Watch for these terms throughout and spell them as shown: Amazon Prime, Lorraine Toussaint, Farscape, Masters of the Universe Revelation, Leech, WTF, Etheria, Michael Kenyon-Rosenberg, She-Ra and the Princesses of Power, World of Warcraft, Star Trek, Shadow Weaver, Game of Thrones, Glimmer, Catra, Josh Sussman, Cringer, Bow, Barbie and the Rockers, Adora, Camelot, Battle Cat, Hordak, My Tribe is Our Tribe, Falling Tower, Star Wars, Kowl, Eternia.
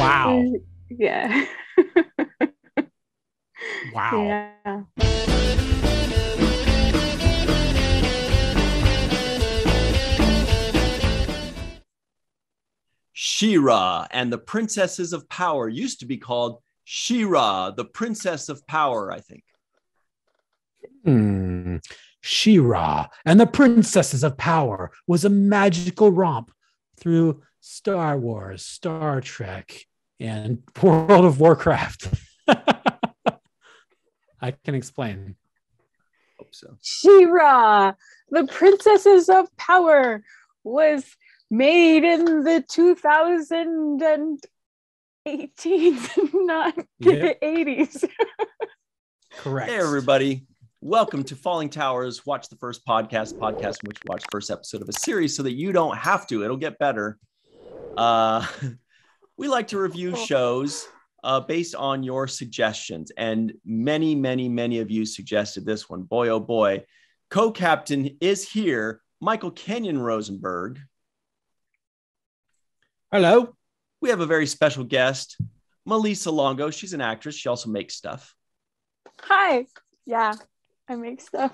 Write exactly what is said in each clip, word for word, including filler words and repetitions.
Wow. Yeah. Wow. Yeah. She-Ra and the Princesses of Power used to be called She-Ra, the Princess of Power, I think. Hmm. She-Ra and the Princesses of Power was a magical romp through Star Wars, Star Trek, and World of Warcraft. I can explain. Hope so. She-Ra, the Princesses of Power, was made in the two thousand eighteens, not yep. the eighties. Correct. Hey, everybody. Welcome to Falling Towers, Watch the First Podcast, podcast in which we watch the first episode of a series so that you don't have to. It'll get better. Uh, we like to review shows uh, based on your suggestions. And many, many, many of you suggested this one. Boy, oh boy. Co-captain is here, Michael Kenyon-Rosenberg. Hello. We have a very special guest, Malissa Longo. She's an actress. She also makes stuff. Hi. Yeah. I make stuff.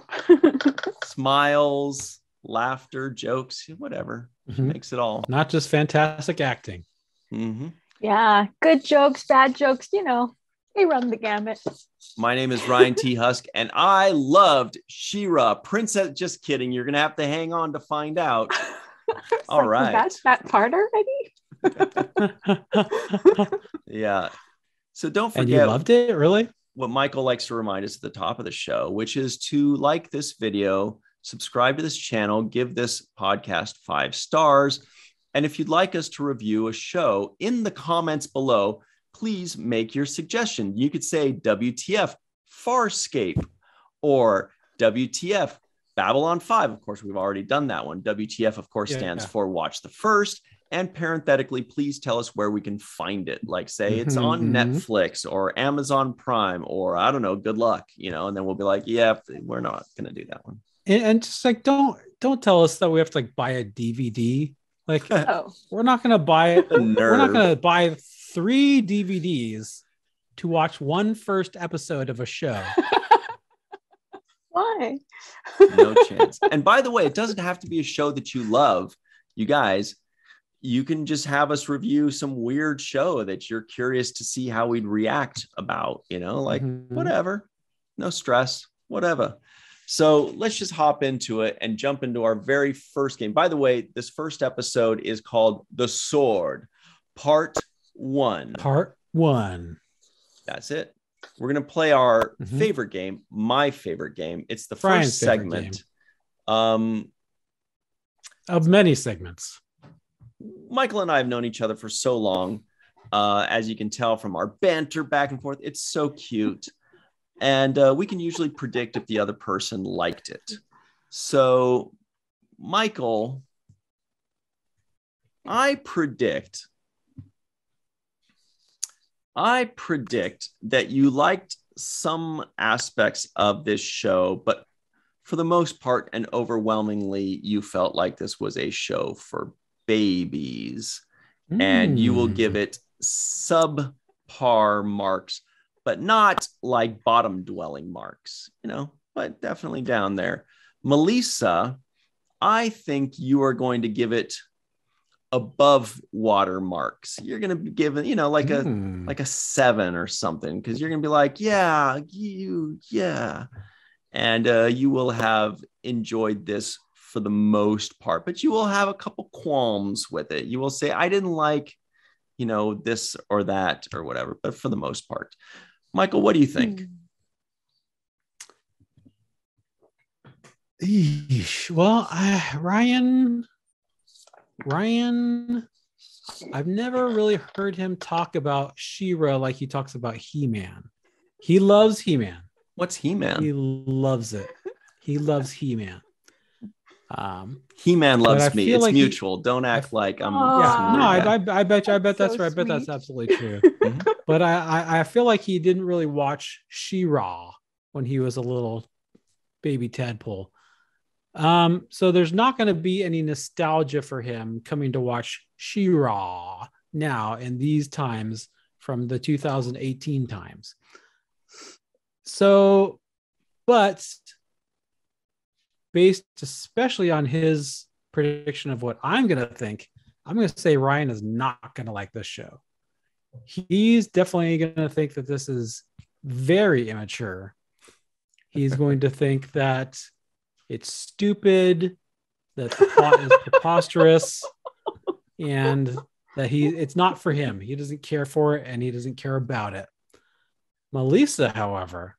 Smiles, laughter, jokes, whatever. Mm-hmm. Makes it all. Not just fantastic acting. Mm-hmm. Yeah. Good jokes, bad jokes, you know, they run the gamut. My name is Ryan T. Husk, and I loved She-Ra. Princess, just kidding. You're going to have to hang on to find out. All like, right. That's that part already? Yeah. So don't forget. And you loved it, really? What Michael likes to remind us at the top of the show, which is to like this video, subscribe to this channel, give this podcast five stars. And if you'd like us to review a show in the comments below, please make your suggestion. You could say W T F Farscape or W T F Babylon five. Of course, we've already done that one. W T F, of course, yeah, stands yeah. for Watch the First. And parenthetically, please tell us where we can find it. Like, say it's on mm-hmm. Netflix or Amazon Prime, or I don't know, good luck, you know, and then we'll be like, yeah, we're not going to do that one. And, and just like, don't don't tell us that we have to like buy a D V D. Like, oh. we're not going to buy it. We're not going to buy three D V Ds to watch one first episode of a show. Why? No chance. And by the way, it doesn't have to be a show that you love, you guys. You can just have us review some weird show that you're curious to see how we'd react about, you know, like mm-hmm. whatever, no stress, whatever. So let's just hop into it and jump into our very first game. By the way, this first episode is called The Sword, part one. Part one. That's it. We're going to play our mm-hmm. favorite game, my favorite game. It's the Brian's first segment. Um, of many segments. Michael and I have known each other for so long, uh, as you can tell from our banter back and forth. It's so cute. And uh, we can usually predict if the other person liked it. So, Michael, I predict, I predict that you liked some aspects of this show, but for the most part and overwhelmingly, you felt like this was a show for babies, mm. and you will give it subpar marks, but not like bottom dwelling marks, you know, but definitely down there. Malissa, I think you are going to give it above water marks. You're going to be given, you know, like mm. a like a seven or something, because you're going to be like, yeah, you, yeah, and uh, you will have enjoyed this for the most part, but you will have a couple qualms with it. You will say, I didn't like, you know, this or that or whatever, but for the most part. Michael, what do you think? Eesh. Well, I, Ryan, Ryan, I've never really heard him talk about She-Ra like he talks about He-Man. He loves He-Man. What's He-Man? He loves it. He loves He-Man. Um, He-Man loves me. It's like mutual. He, Don't act like I'm. Yeah, no, I, I, I bet you. I bet that's, that's so right. Sweet. I bet that's absolutely true. Mm-hmm. But I, I, I feel like he didn't really watch She-Ra when he was a little baby tadpole. Um, so there's not going to be any nostalgia for him coming to watch She-Ra now in these times from the two thousand eighteen times. So, but based especially on his prediction of what I'm going to think, I'm going to say Ryan is not going to like this show. He's definitely going to think that this is very immature. He's going to think that it's stupid, that the plot is preposterous, and that he it's not for him. He doesn't care for it, and he doesn't care about it. Malissa, however,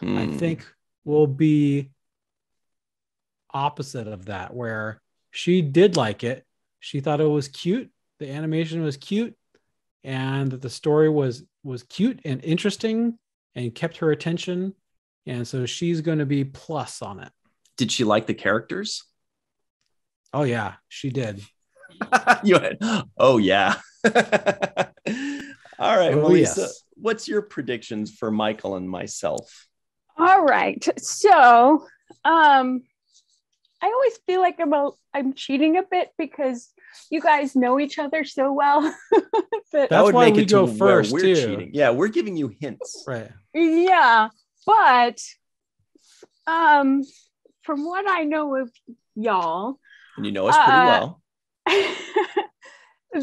mm. I think will be opposite of that, where she did like it. She thought it was cute. The animation was cute, and that the story was was cute and interesting and kept her attention. And so she's going to be plus on it. Did she like the characters? Oh, yeah, she did. You had, oh, yeah. All right, oh, Malissa, yes. What's your predictions for Michael and myself? All right. So um, I always feel like I'm, a, I'm cheating a bit because you guys know each other so well. That, that would why make we it go first, we're too. Cheating. Yeah, we're giving you hints. Right. Yeah, but um, from what I know of y'all, and you know us pretty uh, well.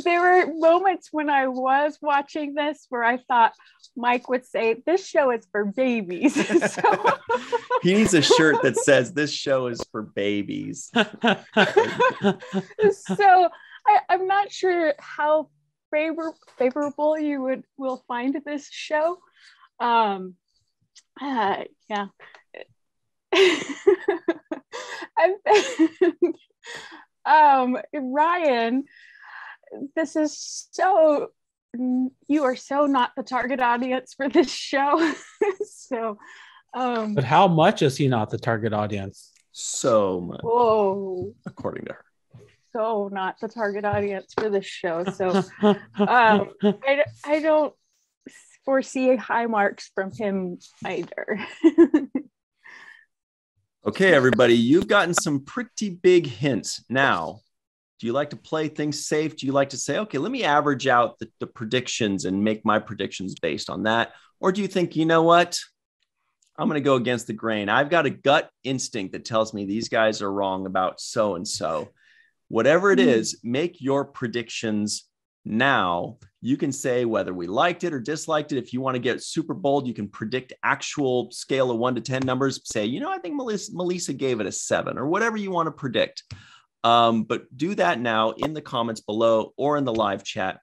There were moments when I was watching this where I thought Mike would say, this show is for babies. So he needs a shirt that says, this show is for babies. So I, I'm not sure how favor, favorable you would will find this show. Um, uh, yeah. I've Um, Ryan, this is so, you are so not the target audience for this show. So, um, but how much is he not the target audience? So much. Whoa. According to her. So not the target audience for this show. So um, I, I don't foresee high marks from him either. Okay, everybody, you've gotten some pretty big hints. Now, do you like to play things safe? Do you like to say, okay, let me average out the, the predictions and make my predictions based on that? Or do you think, you know what? I'm going to go against the grain. I've got a gut instinct that tells me these guys are wrong about so-and-so. Whatever it is, make your predictions now. You can say whether we liked it or disliked it. If you want to get super bold, you can predict actual scale of one to ten numbers. Say, you know, I think Malissa, Malissa gave it a seven, or whatever you want to predict. Um, but do that now in the comments below or in the live chat.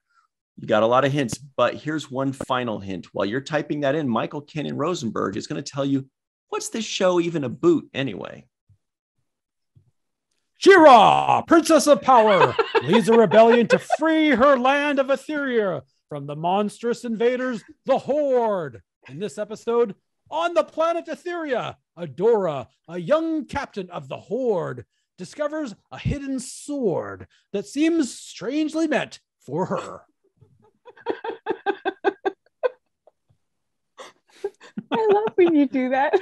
You got a lot of hints, but here's one final hint. While you're typing that in, Michael Kenyon-Rosenberg is going to tell you, what's this show even a boot anyway? She-Ra, Princess of Power, leads a rebellion to free her land of Etheria from the monstrous invaders, the Horde. In this episode, on the planet Etheria, Adora, a young captain of the Horde, discovers a hidden sword that seems strangely meant for her. I love when you do that.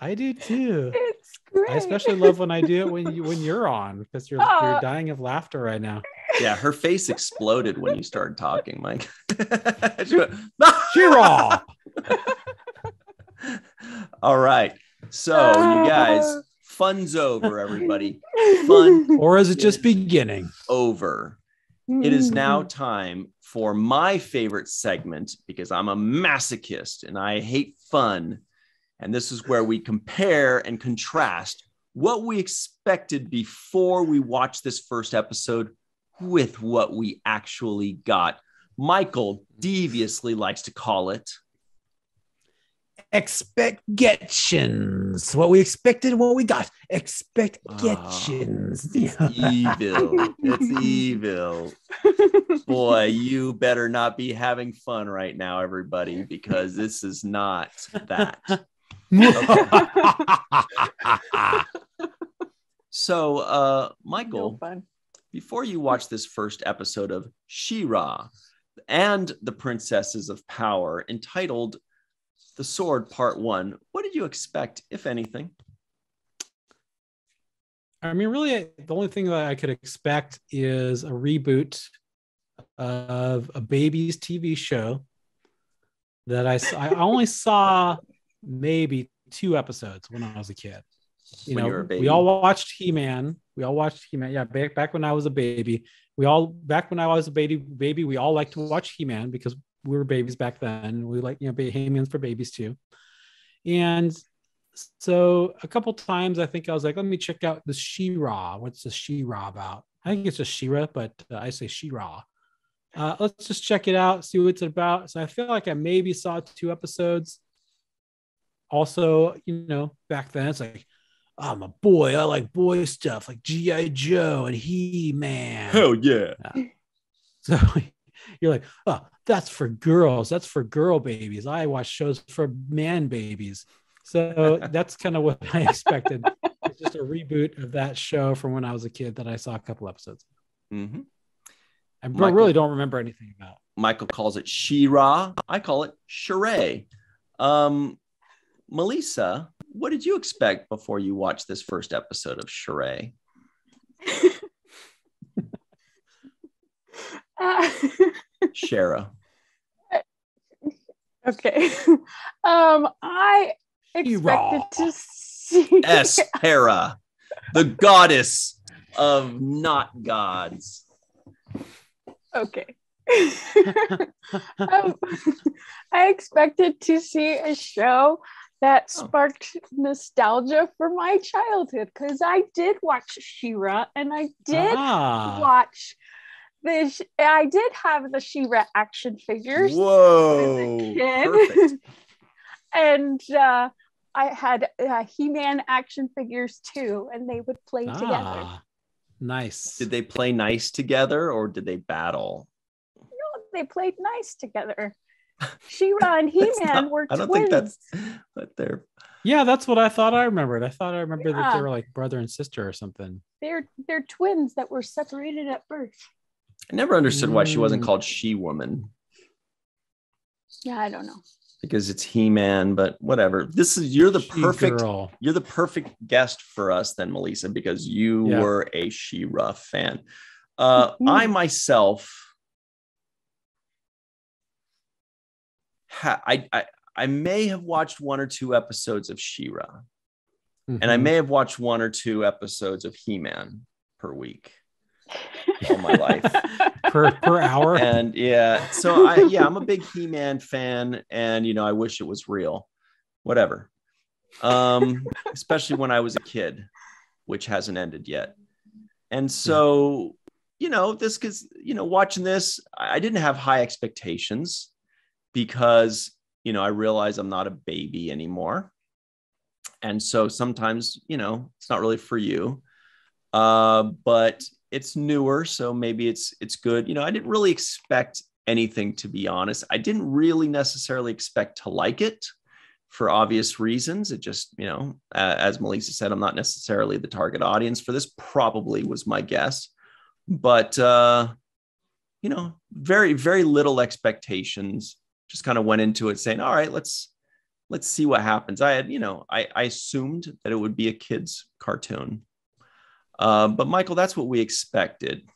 I do too. It's great. I especially love when I do it when you when you're on, because you're oh. you're dying of laughter right now. Yeah, her face exploded when you started talking, Mike. She went, She-Ra. All right. So uh, you guys, fun's over, everybody. Fun. Or is it just beginning? Over. It is now time for my favorite segment, because I'm a masochist and I hate fun. And this is where we compare and contrast what we expected before we watched this first episode with what we actually got. Michael deviously likes to call it expectations. What we expected, what we got. Expectations. Oh, it's evil. It's evil. Boy, you better not be having fun right now, everybody, because this is not that. So, uh, Michael, no before you watch this first episode of She-Ra and the Princesses of Power, entitled The Sword Part One, what did you expect, if anything? I mean, really, the only thing that I could expect is a reboot of a baby's T V show that I I only saw maybe two episodes when I was a kid. You when know, you were a baby. We all watched He-Man. We all watched He-Man. Yeah, back back when I was a baby, we all back when I was a baby baby, we all liked to watch He-Man because we were babies back then. We like you know, He-Man's for babies too, and so a couple times I think I was like, let me check out the She-Ra. What's the She-Ra about? I think it's a She-Ra, but uh, I say She-Ra. Uh, let's just check it out, see what it's about. So I feel like I maybe saw two episodes. Also, you know, back then it's like, I'm a boy. I like boy stuff like G I Joe and He-Man. Hell yeah. Uh, so you're like, oh, that's for girls. That's for girl babies. I watch shows for man babies. So that's kind of what I expected. It's just a reboot of that show from when I was a kid that I saw a couple episodes. Mm-hmm. I Michael, really don't remember anything about. Michael calls it She-Ra. I call it She-Ra. Um, Malissa, what did you expect before you watched this first episode of She-Ra? uh, She-Ra. Okay. Um, I expected She-Ra. to see S-Hera, the goddess of not gods. Okay. um, I expected to see a show that sparked nostalgia for my childhood because I did watch She-Ra and I did ah. watch the. I did have the She-Ra action figures. Whoa! As a kid. And uh, I had uh, He-Man action figures too, and they would play ah. together. Nice. Did they play nice together or did they battle? No, they played nice together. She-Ra and He-Man were twins. I don't think that's but they're yeah, that's what I thought I remembered. I thought I remembered yeah. that they were like brother and sister or something. They're they're twins that were separated at birth. I never understood why she wasn't called She-Woman. Yeah, I don't know. Because it's He-Man, but whatever. This is you're the she perfect girl. You're the perfect guest for us then, Malissa, because you yeah. were a She-Ra fan. Uh, mm-hmm. I myself, ha- I, I I may have watched one or two episodes of She-Ra, mm-hmm. and I may have watched one or two episodes of He-Man per week. All my life per per hour and yeah so I yeah I'm a big He-Man fan and you know I wish it was real whatever um especially when I was a kid, which hasn't ended yet. And so you know this because you know watching this I didn't have high expectations because you know I realize I'm not a baby anymore, and so sometimes you know it's not really for you uh but it's newer, so maybe it's it's good. You know, I didn't really expect anything, to be honest. I didn't really necessarily expect to like it for obvious reasons. It just, you know, uh, as Malissa said, I'm not necessarily the target audience for this, probably was my guess. But, uh, you know, very, very little expectations. Just kind of went into it saying, all right, let's let's see what happens. I had, you know, I, I assumed that it would be a kid's cartoon. Uh, but Michael, that's what we expected.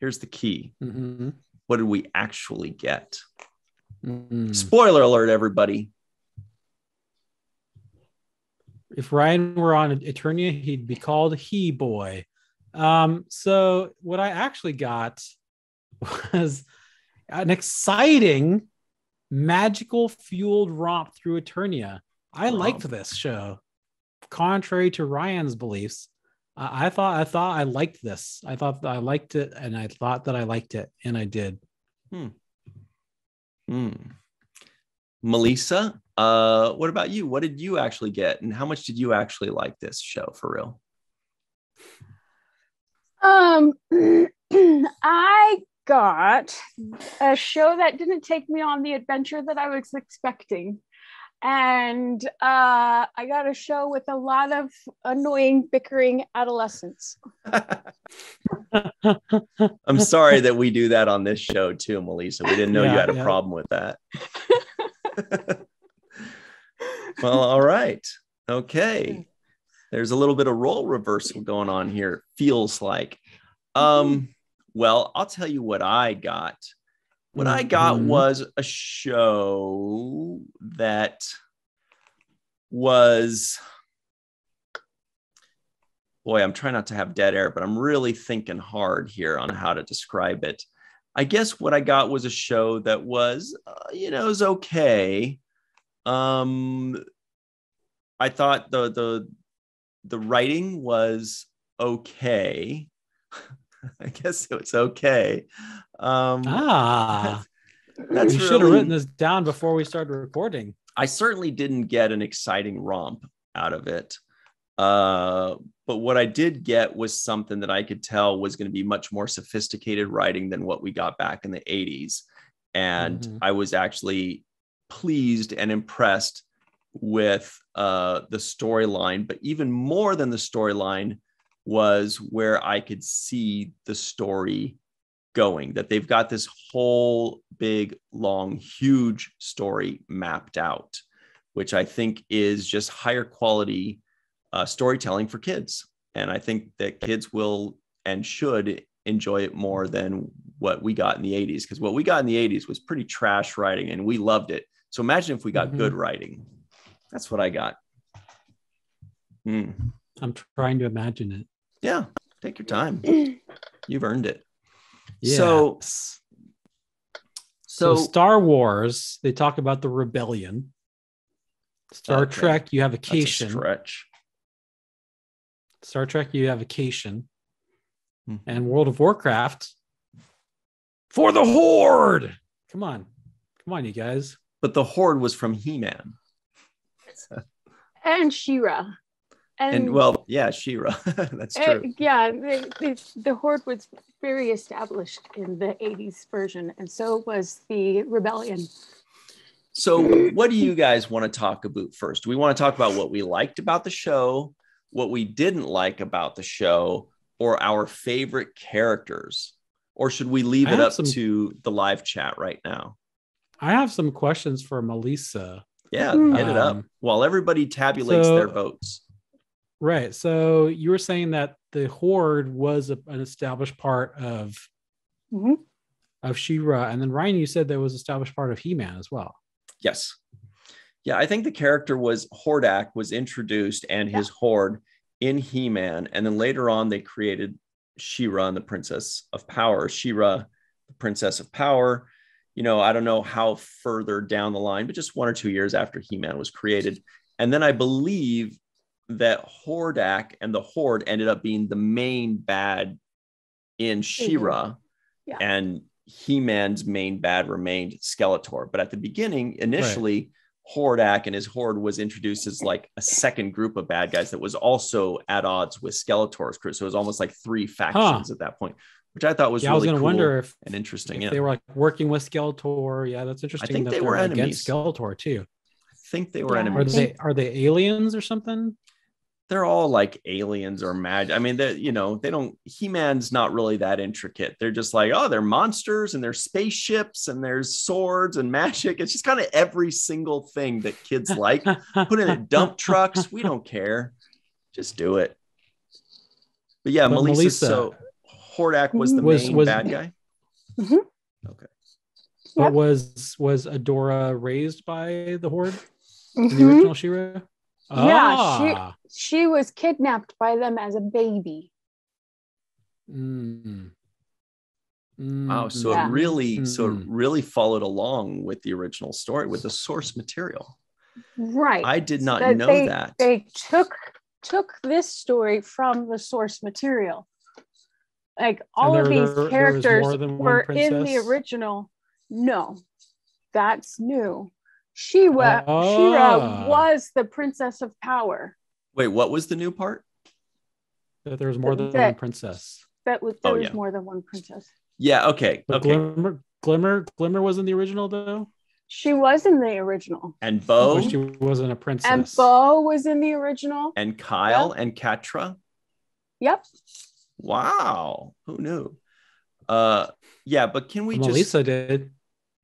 Here's the key. Mm-hmm. What did we actually get? Mm-hmm. Spoiler alert, everybody. If Ryan were on Eternia, he'd be called He-Boy. Um, so what I actually got was an exciting, magical-fueled romp through Eternia. I romp. liked this show, contrary to Ryan's beliefs. I thought I thought I liked this. I thought I liked it, and I thought that I liked it, and I did. Hmm. Hmm. Malissa, uh, what about you? What did you actually get, and how much did you actually like this show for real? Um, I got a show that didn't take me on the adventure that I was expecting. And uh, I got a show with a lot of annoying, bickering adolescents. I'm sorry that we do that on this show too, Malissa. We didn't know yeah, you had a yeah. problem with that. Well, all right. Okay. There's a little bit of role reversal going on here, it feels like. Um, Well, I'll tell you what I got. What mm-hmm. I got was a show that was, boy, I'm trying not to have dead air, but I'm really thinking hard here on how to describe it. I guess what I got was a show that was, uh, you know, it was okay. Um, I thought the the the writing was okay. I guess it was okay. Um, ah, that's we really, should have written this down before we started recording. I certainly didn't get an exciting romp out of it. Uh, but what I did get was something that I could tell was going to be much more sophisticated writing than what we got back in the eighties. And mm-hmm. I was actually pleased and impressed with uh, the storyline, but even more than the storyline was where I could see the story going, that they've got this whole big, long, huge story mapped out, which I think is just higher quality Uh, storytelling for kids. And I think that kids will and should enjoy it more than what we got in the eighties, because what we got in the eighties was pretty trash writing and we loved it. So imagine if we got mm-hmm. good writing. That's what I got. Mm. I'm trying to imagine it. Yeah, take your time. You've earned it. Yeah. So, so, so Star Wars, they talk about the rebellion. Star okay. Trek, you have a cation. That's a stretch. Star Trek, you have vacation, hmm. and World of Warcraft for the Horde. Come on, come on, you guys! But the Horde was from He-Man and She-Ra, and, and well, yeah, She-Ra. That's true. It, yeah, it, it, the Horde was very established in the eighties version, and so was the Rebellion. So, what do you guys want to talk about first? Do we want to talk about what we liked about the show, what we didn't like about the show, or our favorite characters? Or should we leave it up some, to the live chat right now? I have some questions for Malissa. Yeah, mm. get it up while everybody tabulates so, their votes. Right. So you were saying that the Horde was a, an established part of, mm-hmm. of She-Ra. And then Ryan, you said that was established part of He-Man as well. Yes. Yeah, I think the character was Hordak was introduced and his yeah. horde in He-Man. And then later on, they created She-Ra and the Princess of Power. She-Ra, the Princess of Power. You know, I don't know how further down the line, but just one or two years after He-Man was created. And then I believe that Hordak and the Horde ended up being the main bad in She-Ra. Yeah. And He-Man's main bad remained Skeletor. But at the beginning, initially... Right. Hordak and his horde was introduced as like a second group of bad guys that was also at odds with Skeletor's crew. So it was almost like three factions huh. at that point, which I thought was yeah, really I was gonna cool wonder if, and interesting. If yeah. they were like working with Skeletor. Yeah, that's interesting. I think that they were enemies. Against Skeletor too. I think they were yeah. enemies. Are they, are they aliens or something? They're all like aliens or magic. I mean, that you know, they don't. He-Man's not really that intricate. They're just like, oh, they're monsters and there's spaceships and there's swords and magic. It's just kind of every single thing that kids like. Put in a dump trucks. We don't care. Just do it. But yeah, but Malissa. Malissa, so Hordak was the was, main was, bad guy. Mm-hmm. Okay. But yep. was was Adora raised by the Horde in mm-hmm. the original She-Ra? Yeah, ah. she she was kidnapped by them as a baby. Mm. Mm. Wow, so yeah. it really, mm. so it really followed along with the original story, with the source material. Right. I did not so know they, that they took took this story from the source material. Like all there, of these there, characters there were in the original. No, that's new. She-Ra, oh. She-Ra was the princess of power. Wait, what was the new part? That there was more that, than one princess. That was, there oh, was yeah. more than one princess. Yeah, okay. But okay. Glimmer, Glimmer, Glimmer was in the original, though? She was in the original. And Bow? But she wasn't a princess. And Bow was in the original. And Kyle yep. and Catra? Yep. Wow. Who knew? Uh, yeah, but can we Malissa just... Malissa did.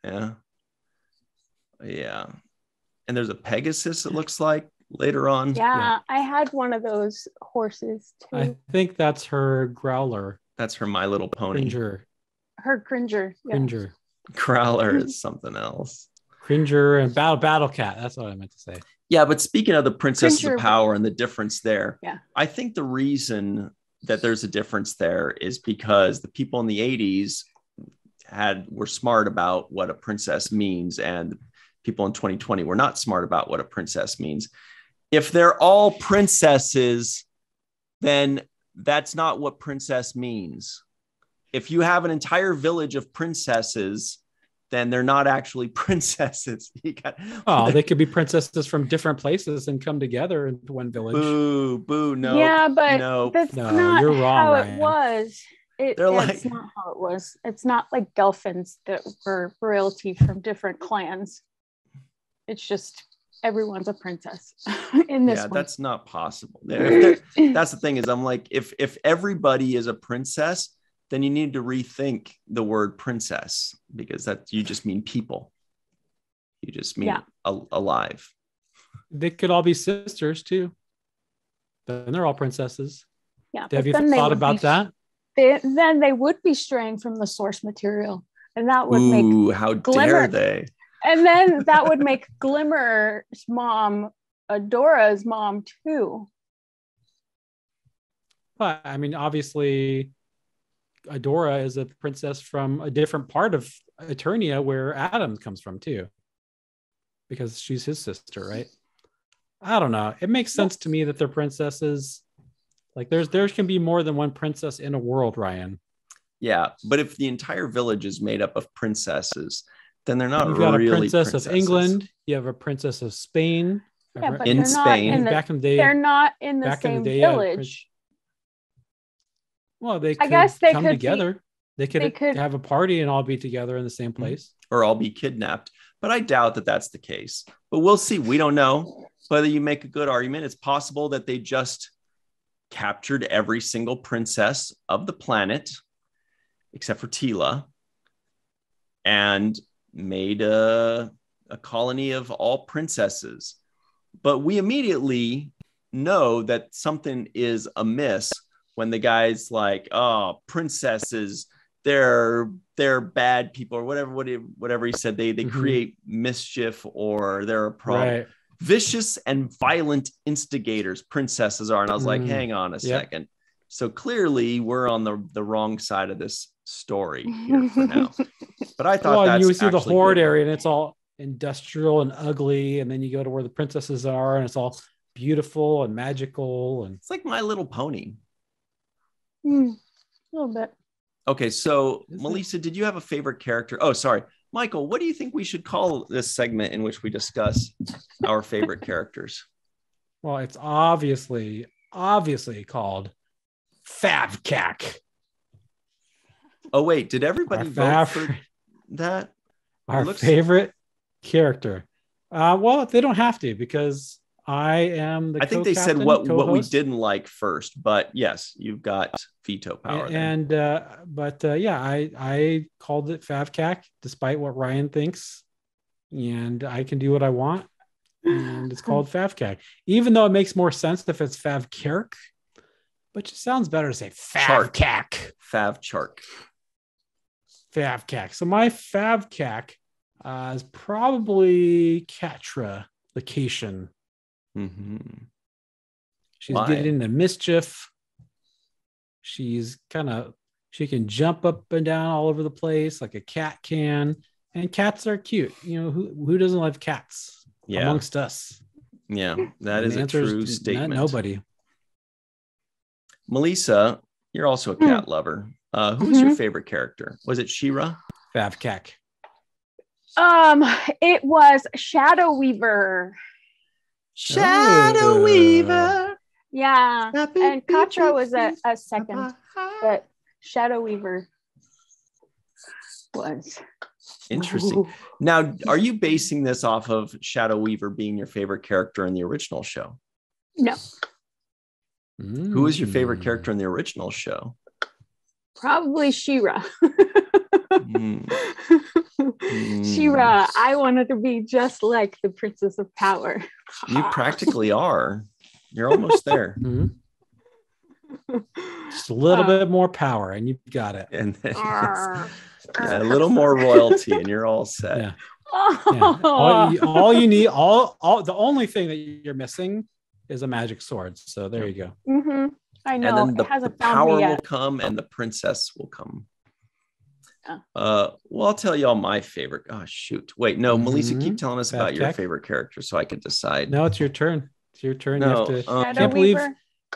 Yeah. Yeah, and there's a Pegasus, it looks like, later on. Yeah, yeah. I had one of those horses too. I think that's her growler. That's her My Little Pony. Cringer. Her Cringer. Yeah. Cringer. Crowler is something else. Cringer and Battle Battle Cat. That's what I meant to say. Yeah, but speaking of the Princesses Cringer. of Power and the difference there, yeah. I think the reason that there's a difference there is because the people in the eighties had were smart about what a princess means, and people in twenty twenty were not smart about what a princess means. If they're all princesses, then that's not what princess means. If you have an entire village of princesses, then they're not actually princesses. You got, oh, they could be princesses from different places and come together into one village. Boo, boo, no. Yeah, but no, that's no, not you're wrong, how Ryan. It was. It, they're that's like, not how it was. It's not like Gelfins that were royalty from different clans. It's just everyone's a princess in this. Yeah, one. That's not possible. They're, they're, that's the thing is, I'm like, if if everybody is a princess, then you need to rethink the word princess, because that you just mean people. You just mean yeah. al- alive. They could all be sisters too. Then they're all princesses. Yeah. Have you thought about be, that? They, then they would be straying from the source material, and that would Ooh, make how Glimmer. Dare they? And then that would make Glimmer's mom Adora's mom too. But I mean, obviously, Adora is a princess from a different part of Eternia where Adam comes from too, because she's his sister, right? I don't know. It makes sense to me that they're princesses. Like there's there can be more than one princess in a world, Ryan. Yeah, but if the entire village is made up of princesses, then they're not really princesses. You've got a princess princesses. of England. You have a princess of Spain. Yeah, but in Spain, in the, back in the day, they're not in the same in the day, village. Well, they could I guess they come could together. Be, they, could they could have a party and all be together in the same place. Or all be kidnapped. But I doubt that that's the case. But we'll see. We don't know whether you make a good argument. It's possible that they just captured every single princess of the planet, except for Teela, and made a, a colony of all princesses. But we immediately know that something is amiss when the guy's like, oh, princesses, they're they're bad people, or whatever whatever, whatever he said, they they mm-hmm. create mischief, or they're a problem. Right. Vicious and violent instigators, princesses are. And I was mm-hmm. like, hang on a yep. second. So clearly we're on the, the wrong side of this story here for now. But I thought well, that's you see the Horde good. Area, and it's all industrial and ugly, and then you go to where the princesses are, and it's all beautiful and magical. And it's like My Little Pony. Mm, a little bit. Okay, so Malissa, did you have a favorite character? Oh, sorry, Michael, what do you think we should call this segment in which we discuss our favorite characters? Well, it's obviously, obviously called FabCac. Oh wait, did everybody our vote fav- for that? Our looks- favorite character. Uh, well, they don't have to, because I am the I think they said what, what we didn't like first, but yes, you've got veto power. And, and uh, but uh, yeah, I, I called it FavCac, despite what Ryan thinks, and I can do what I want. And it's called FavCac, even though it makes more sense if it's FavCarc, but it sounds better to say FavCac. FavChark. FavCac. So my FavCac uh, is probably Catra, the Cation. Mm-hmm. She's Why? Getting into mischief. She's kind of she can jump up and down all over the place like a cat can, and cats are cute. You know who who doesn't love cats? Yeah. Amongst us. Yeah, that is a true statement. Not nobody. Malissa, you're also a cat mm. lover. Uh, who's mm-hmm. your favorite character? Was it She-Ra? FavCac. Um, it was Shadow Weaver. Shadow oh. Weaver. Yeah. And Catra was a, a second, but Shadow Weaver was. Interesting. Ooh. Now, are you basing this off of Shadow Weaver being your favorite character in the original show? No. Mm. Who is your favorite character in the original show? Probably She-Ra. mm. Mm. She-Ra, I wanted to be just like the Princess of Power. You practically are. You're almost there. Mm-hmm. Just a little uh, bit more power and you've got it. And then yeah, a little more royalty and you're all set. Yeah. Yeah. All, you, all you need, all, all the only thing that you're missing is a magic sword. So there you go. Mm-hmm. I know. And then the, it hasn't the power will come and the princess will come. Yeah. Uh, well, I'll tell y'all my favorite. Oh, shoot. Wait, no, mm-hmm. Melissa, keep telling us Bad about check. your favorite character so I could decide. No, it's your turn. It's your turn. No, you have to, um, I can't believe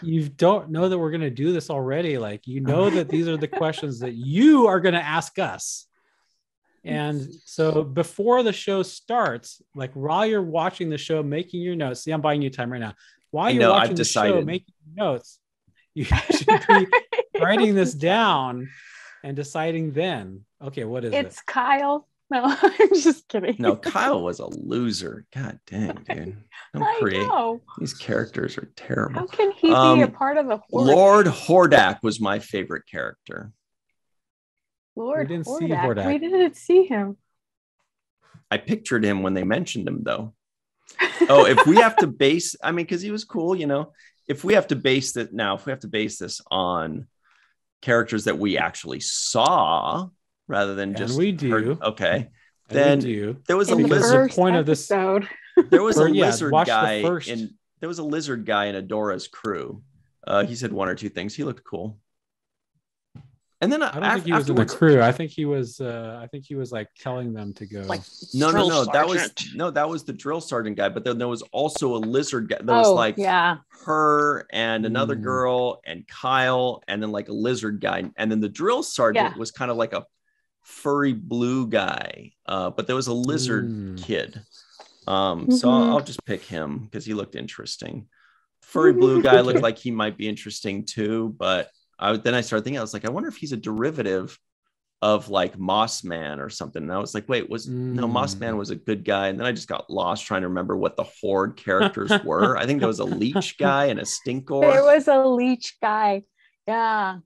you don't know that we're going to do this already. Like, you know that these are the questions that you are going to ask us. And so before the show starts, like while you're watching the show, making your notes, see, I'm buying you time right now. While you're know, watching I've the decided. show, making notes, you should be writing this down and deciding then, okay, what is it's it? It's Kyle. No, I'm just kidding. No, Kyle was a loser. God dang, dude. Don't create. These characters are terrible. How can he um, be a part of the Horde? Lord Hordak was my favorite character. Lord we didn't Hordak. see Hordak. We didn't see him. I pictured him when they mentioned him, though. Oh, if we have to base, I mean, because he was cool, you know. If we have to base that now, if we have to base this on characters that we actually saw, rather than and just we do heard, okay and then do. there was in a the lizard point of this episode. there was or, a yeah, lizard guy the in there was a lizard guy in Adora's crew. Uh he said one or two things. He looked cool. And then I don't af- think he was in the crew. I think he was uh I think he was like telling them to go like no no no sergeant. that was no that was the drill sergeant guy, but then there was also a lizard guy that oh, was like yeah. her and another mm. girl and Kyle and then like a lizard guy, and then the drill sergeant yeah. was kind of like a furry blue guy, uh but there was a lizard mm. kid, um mm-hmm. so I'll, I'll just pick him because he looked interesting. Furry blue guy looked like he might be interesting too, but I then I started thinking, I was like, I wonder if he's a derivative of like Moss Man or something. And I was like, wait, was mm. no Moss Man was a good guy. And then I just got lost trying to remember what the Horde characters were. I think there was a Leech guy and a Stinkor. There was a Leech guy, yeah,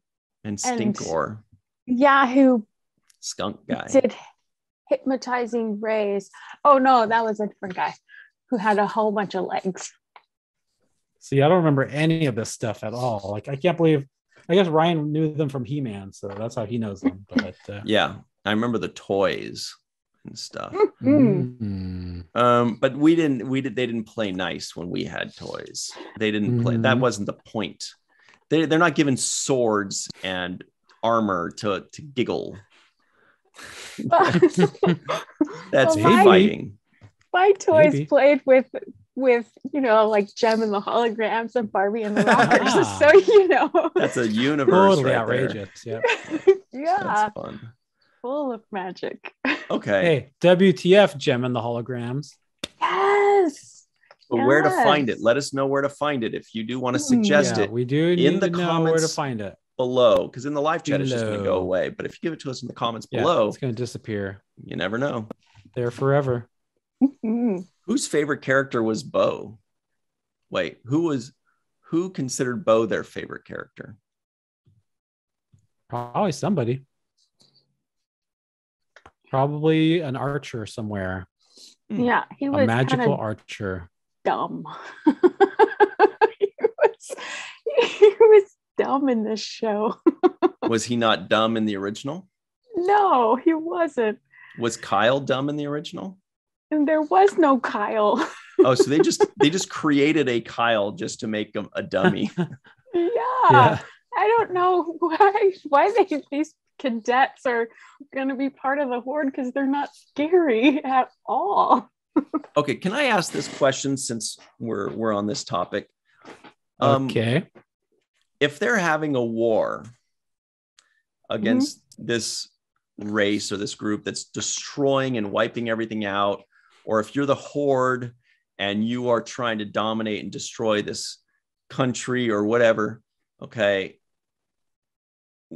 and Stinkor, and, yeah, who skunk guy did hypnotizing rays. Oh no, that was a different guy who had a whole bunch of legs. See, I don't remember any of this stuff at all. Like, I can't believe. I guess Ryan knew them from He-Man, so that's how he knows them. But uh... yeah, I remember the toys and stuff. Mm-hmm. Um, but we didn't. We did. They didn't play nice when we had toys. They didn't mm-hmm. play. That wasn't the point. They they're not given swords and armor to to giggle. That's well, my, fighting. My toys Maybe. played with. with you know like Gem and the Holograms and Barbie and the Rockers. Ah, so you know that's a universe totally right outrageous there. Yeah. Yeah, that's fun, full of magic. Okay, hey, W T F Gem and the Holograms. Yes, but yes. Where to find it? Let us know where to find it if you do want to suggest yeah, it we do need in the to comments know where to find it below, because in the live chat below. It's just going to go away, but if you give it to us in the comments yeah, below it's going to disappear. You never know, they're forever. Mm-hmm. Whose favorite character was Bow? Wait, who was who considered Bow their favorite character? Probably somebody. Probably an archer somewhere. Yeah, he was a magical archer. Dumb. he was he was dumb in this show. Was he not dumb in the original? No, he wasn't. Was Kyle dumb in the original? And there was no Kyle. Oh, so they just they just created a Kyle just to make him a dummy. Yeah. Yeah. I don't know why why they, these cadets are going to be part of the Horde, because they're not scary at all. Okay, can I ask this question since we're we're on this topic? Um, okay. If they're having a war against mm-hmm. this race or this group that's destroying and wiping everything out, or if you're the Horde and you are trying to dominate and destroy this country or whatever, okay,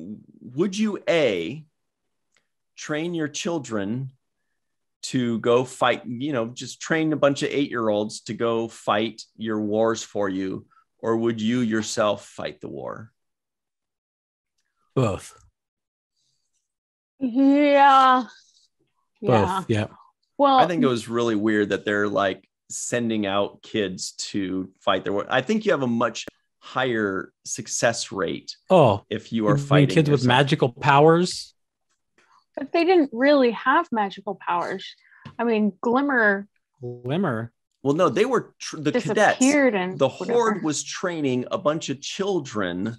would you A, train your children to go fight, you know, just train a bunch of eight-year-olds to go fight your wars for you, or would you yourself fight the war? Both. Yeah. Both, yeah. Yeah. Well, I think it was really weird that they're like sending out kids to fight their war. I think you have a much higher success rate. Oh, if you are fighting kids yourself. With magical powers. But they didn't really have magical powers. I mean, Glimmer. Glimmer. Well, no, they were tr- the cadets. And the whatever. Horde was training a bunch of children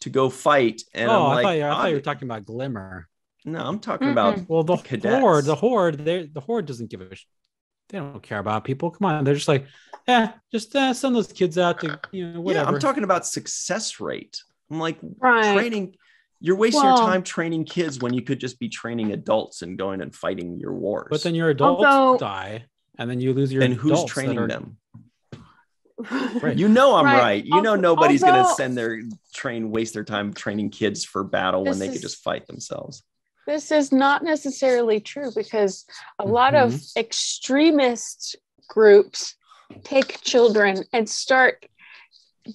to go fight. And oh, I'm like, I, thought you, I thought you were talking about Glimmer. No, I'm talking mm-mm. about well, the cadets. Horde. The Horde. They the Horde doesn't give a. Sh- they don't care about people. Come on, they're just like, eh, just uh, send those kids out to you know whatever. Yeah, I'm talking about success rate. I'm like right. training. You're wasting well, your time training kids when you could just be training adults and going and fighting your wars. But then your adults Although, die, and then you lose your. And who's training are... them? Right. You know I'm right. right. You although, know nobody's although, gonna send their train waste their time training kids for battle when they is, could just fight themselves. This is not necessarily true because a lot mm-hmm. of extremist groups take children and start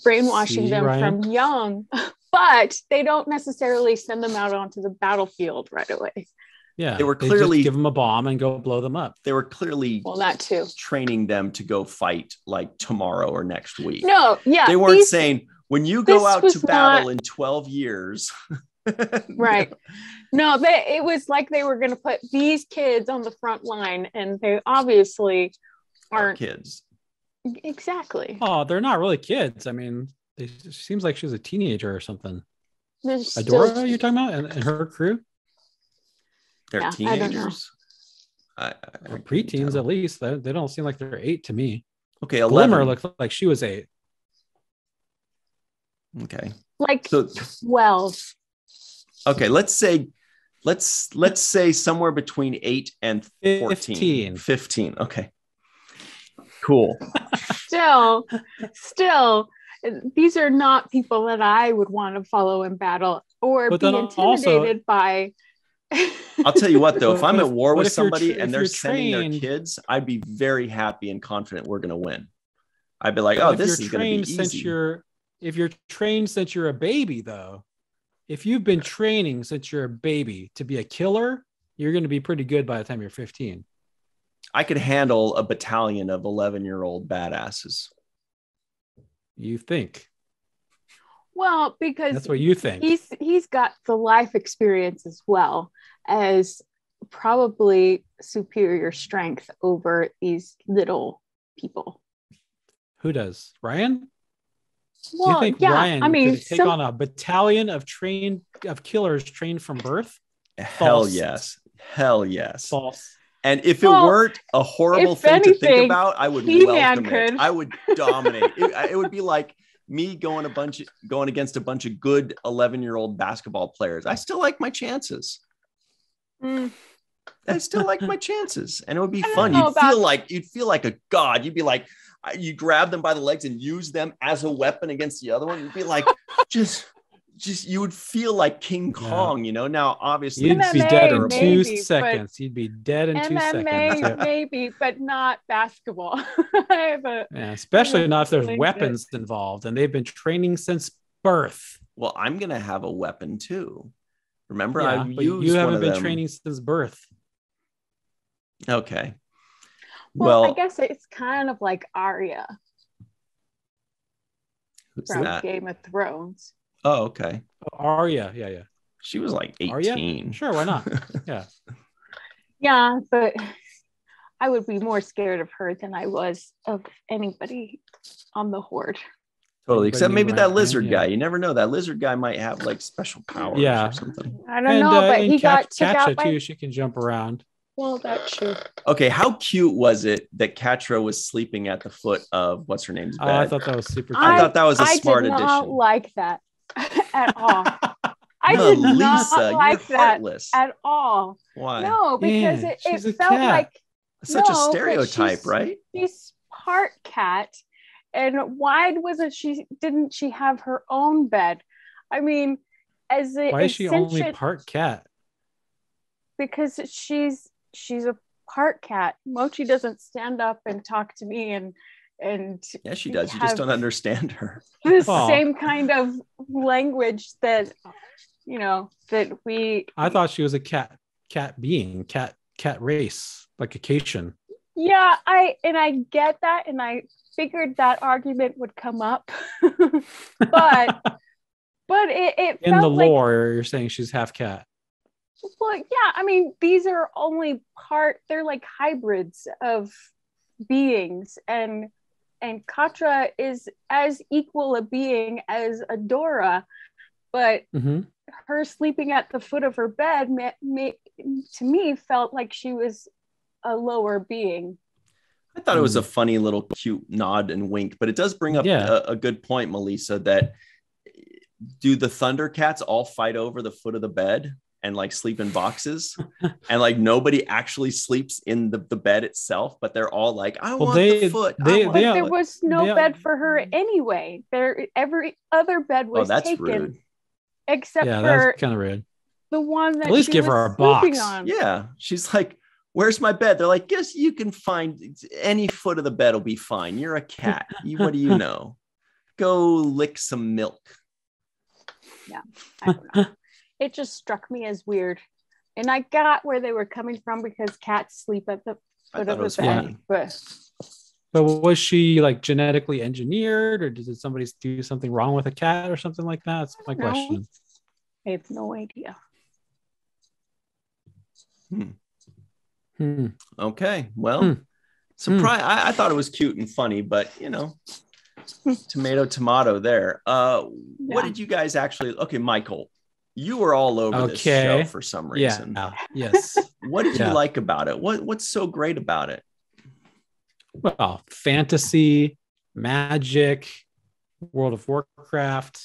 brainwashing See, them Ryan? From young. But they don't necessarily send them out onto the battlefield right away. Yeah, they were clearly they give them a bomb and go blow them up. They were clearly well, that too. Training them to go fight like tomorrow or next week. No, yeah, they weren't these, saying when you go out to battle not, in twelve years. Right? No, they, it was like they were going to put these kids on the front line, and they obviously aren't Our kids. Exactly. Oh, they're not really kids. I mean. It seems like she was a teenager or something. There's Adora, still... you're talking about, and, and her crew. They're yeah, teenagers. I don't know. I, I preteens, at least. They, they don't seem like they're eight to me. Okay, eleven. Glimmer looked like she was eight. Okay. Like so, twelve. Okay, let's say, let's let's say somewhere between eight and fourteen. Fifteen. Fifteen. Okay. Cool. Still, still. These are not people that I would want to follow in battle or but be intimidated also, by. I'll tell you what, though, if I'm at war with somebody tra- and they're sending trained, their kids, I'd be very happy and confident we're going to win. I'd be like, oh, this is going to be easy. You're, if you're trained since you're a baby, though, if you've been training since you're a baby to be a killer, you're going to be pretty good by the time you're fifteen. I could handle a battalion of eleven-year-old badasses. You think? Well, because that's what you think. He's he's got the life experience as well as probably superior strength over these little people. Who does? Ryan? Well, you think yeah, Ryan I mean, could take some... on a battalion of trained of killers trained from birth? Hell False. yes. Hell yes. False. And if well, it weren't a horrible thing anything, to think about, I would He-Man welcome could. It. I would dominate. it, it would be like me going a bunch of, going against a bunch of good eleven-year-old basketball players. I still like my chances. Mm. I still like my chances, and it would be fun. You'd about- feel like you'd feel like a god. You'd be like you grab them by the legs and use them as a weapon against the other one. You'd be like just. Just you would feel like King Kong, yeah. you know. Now, obviously, you'd M M A, be dead in maybe, two seconds. You'd be dead in M M A, two seconds. Yeah. Maybe, but not basketball. But yeah, especially not if there's really weapons good. Involved, and they've been training since birth. Well, I'm gonna have a weapon too. Remember, yeah, I but used you haven't one been of them. Training since birth. Okay. Well, well, I guess it's kind of like Arya who's from that? Game of Thrones. Oh, okay. Oh, Arya, yeah, yeah. She was like eighteen. Arya? Sure, why not? Yeah. Yeah, but I would be more scared of her than I was of anybody on the Horde. Totally, except anybody maybe that right, lizard yeah. guy. You never know. That lizard guy might have like special powers yeah. or something. I don't and, know, uh, but he got Catra, took out by... too. She can jump around. Well, that's true. Okay, how cute was it that Catra was sleeping at the foot of what's her name's bed? Oh, I thought that was super cute. I, I thought that was a I smart addition. I did not addition. Like that at all. I did Malissa, not like that at all. Why? No, because yeah, it, it felt cat. Like such no, a stereotype, she's, right? She's part cat, and why was it she didn't she have her own bed? I mean, as a why is she only part cat? Because she's. She's a part cat. Mochi doesn't stand up and talk to me and and yeah, she does. You just don't understand her. The oh. same kind of language that you know that we. I thought she was a cat, cat being, cat, cat race, like a Cation. Yeah, I and I get that, and I figured that argument would come up. But but it, it in felt the lore, like, you're saying she's half cat. Well, yeah, I mean, these are only part, they're like hybrids of beings, and and Catra is as equal a being as Adora, but mm-hmm. her sleeping at the foot of her bed ma- ma- to me felt like she was a lower being. I thought it was a funny little cute nod and wink, but it does bring up yeah. a, a good point, Malissa, that do the Thundercats all fight over the foot of the bed and like sleep in boxes and like nobody actually sleeps in the, the bed itself, but they're all like, I well, want they, the foot. They, want... But there was no they, bed for her anyway. There, every other bed was oh, that's taken rude. Except yeah, for kind of rude. The one that at least she give was her a box. On. Yeah. She's like, where's my bed? They're like, yes, you can find any foot of the bed will be fine. You're a cat. You, what do you know? Go lick some milk. Yeah. I don't know. It just struck me as weird. And I got where they were coming from because cats sleep at the foot of the bed. But... but was she like genetically engineered, or did somebody do something wrong with a cat or something like that? That's my question. I have no idea. Hmm. Hmm. Okay. Well, hmm. surprise! Hmm. I, I thought it was cute and funny, but you know, tomato, tomato. There. Uh, yeah. What did you guys actually? Okay, Michael, you were all over okay. this show for some reason. Yeah. Yes. What did yeah. you like about it? What What's so great about it? Well, fantasy, magic, World of Warcraft.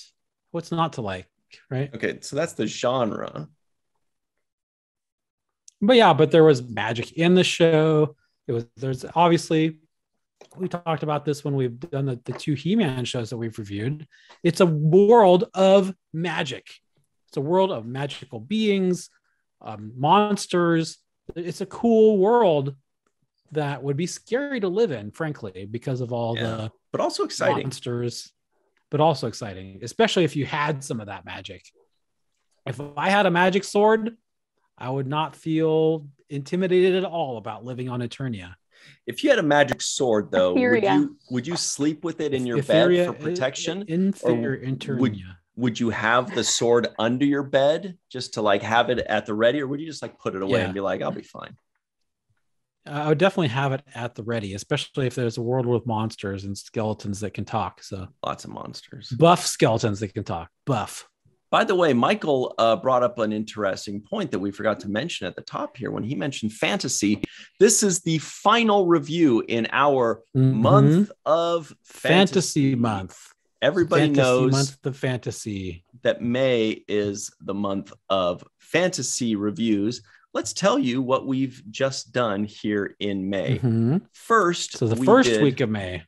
What's not to like, right? Okay, so that's the genre. But yeah, but there was magic in the show. It was there's obviously, we talked about this when we've done the, the two He-Man shows that we've reviewed. It's a world of magic. It's a world of magical beings, um, monsters. It's a cool world that would be scary to live in, frankly, because of all yeah, the but also exciting monsters, but also exciting, especially if you had some of that magic. If I had a magic sword, I would not feel intimidated at all about living on Eternia. If you had a magic sword, though, would you, would you sleep with it in your Etheria, bed for protection? In Eternia. Would, would you have the sword under your bed just to like have it at the ready, or would you just like put it away yeah. and be like, I'll be fine? I would definitely have it at the ready, especially if there's a world with monsters and skeletons that can talk. So lots of monsters. Buff skeletons that can talk. Buff. By the way, Michael uh, brought up an interesting point that we forgot to mention at the top here when he mentioned fantasy. This is the final review in our mm-hmm. month of fantasy, fantasy month. Everybody fantasy knows month of fantasy. That May is the month of fantasy reviews. Let's tell you what we've just done here in May. Mm-hmm. First, so the we first did, week of May.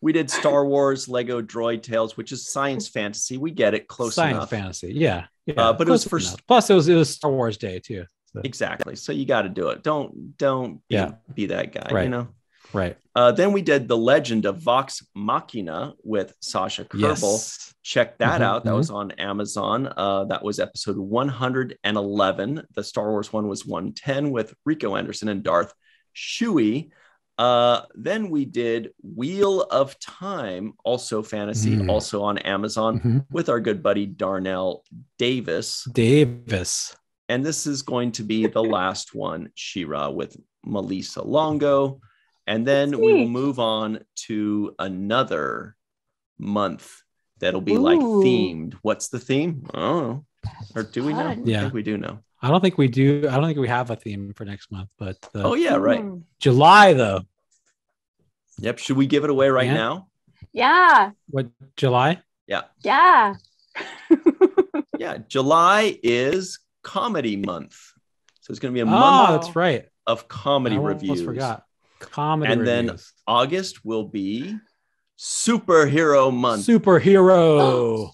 We did Star Wars, Lego Droid Tales, which is science fantasy. We get it close science enough. Science fantasy, yeah. yeah. Uh, but close it was first. Plus, it was it was Star Wars Day too. So. Exactly. So you got to do it. Don't don't be, yeah. be that guy. Right. You know. Right. Uh, then we did The Legend of Vox Machina with Sasha Kerbal. Yes. Check that mm-hmm, out. That mm-hmm. was on Amazon. Uh, that was episode one hundred eleven. The Star Wars one was one ten with Rico Anderson and Darth Shuey. Uh, then we did Wheel of Time, also fantasy, mm. also on Amazon mm-hmm. with our good buddy Darnell Davis. Davis. And this is going to be the last one, She-Ra with Malissa Longo. And then we will move on to another month that'll be Ooh. Like themed. What's the theme? I don't know. Or do we know? Yeah. I think we do know. I don't think we do. I don't think we have a theme for next month, but uh, oh yeah, right. July though. Yep. Should we give it away right yeah. now? Yeah. What July? Yeah. Yeah. yeah. July is comedy month, so it's going to be a oh, month. That's right. Of comedy I almost reviews. Forgot. Comedy and reviews. Then August will be superhero month. Superhero. Oh.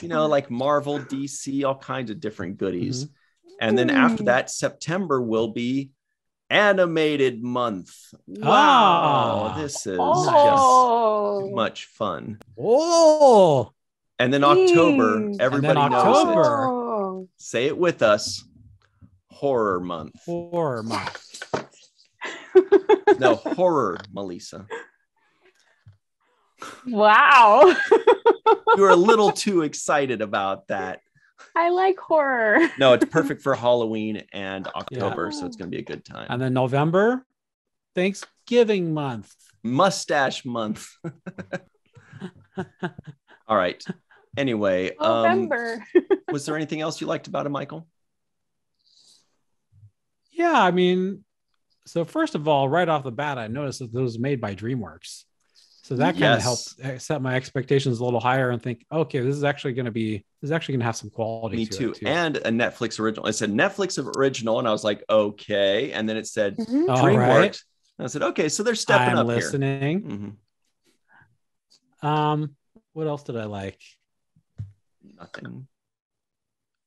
You know, like Marvel, D C, all kinds of different goodies. Mm-hmm. And then after that, September will be animated month. Wow. Oh, this is oh. just too much fun. Oh. And then October, everybody then October. Knows it. Oh. Say it with us. Horror month. Horror month. No, horror, Malissa. Wow. You're a little too excited about that. I like horror. No, it's perfect for Halloween and October, yeah. So it's going to be a good time. And then November, Thanksgiving month. Mustache month. All right. Anyway, November. Um, was there anything else you liked about it, Michael? Yeah, I mean, so first of all, right off the bat, I noticed that it was made by DreamWorks. So that kind yes. of helped set my expectations a little higher and think, okay, this is actually going to be, this is actually going to have some quality. Me to too. It too. And a Netflix original. It said Netflix original. And I was like, okay. And then it said mm-hmm. DreamWorks. Right. And I said, okay, so they're stepping I'm up listening. Here. Mm-hmm. Um, what else did I like? Nothing.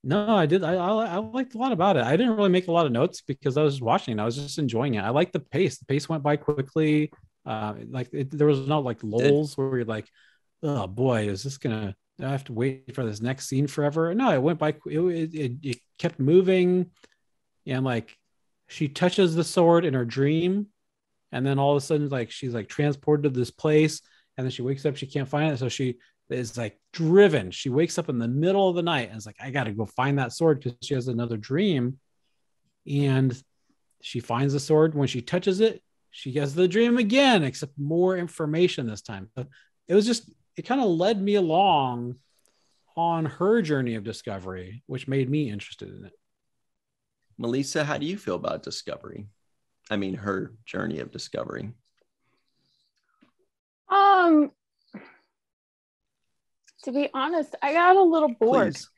No, I did. I, I I liked a lot about it. I didn't really make a lot of notes because I was just watching. I was just enjoying it. I liked the pace. The pace went by quickly. Uh, like it, there was no like lulls where you're like, oh boy, is this gonna? I have to wait for this next scene forever. No, it went by. It it, it kept moving, and like she touches the sword in her dream, and then all of a sudden, like she's like transported to this place, and then she wakes up. She can't find it, so she. Is like driven. She wakes up in the middle of the night and is like, I got to go find that sword because she has another dream. And she finds the sword. When she touches it, she gets the dream again, except more information this time. But it was just, it kind of led me along on her journey of discovery, which made me interested in it. Malissa, how do you feel about discovery? I mean, her journey of discovery. Um. To be honest, I got a little bored. Please.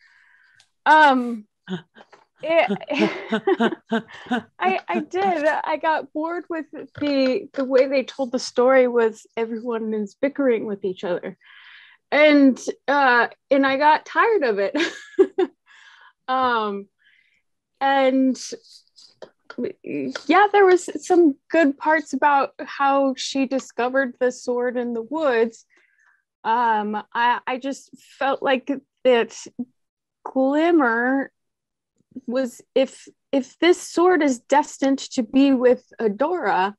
Um, it, I I did. I got bored with the the way they told the story was everyone is bickering with each other, and uh, and I got tired of it. um, and yeah, there was some good parts about how she discovered the sword in the woods. Um, I, I just felt like that Glimmer was, if if this sword is destined to be with Adora,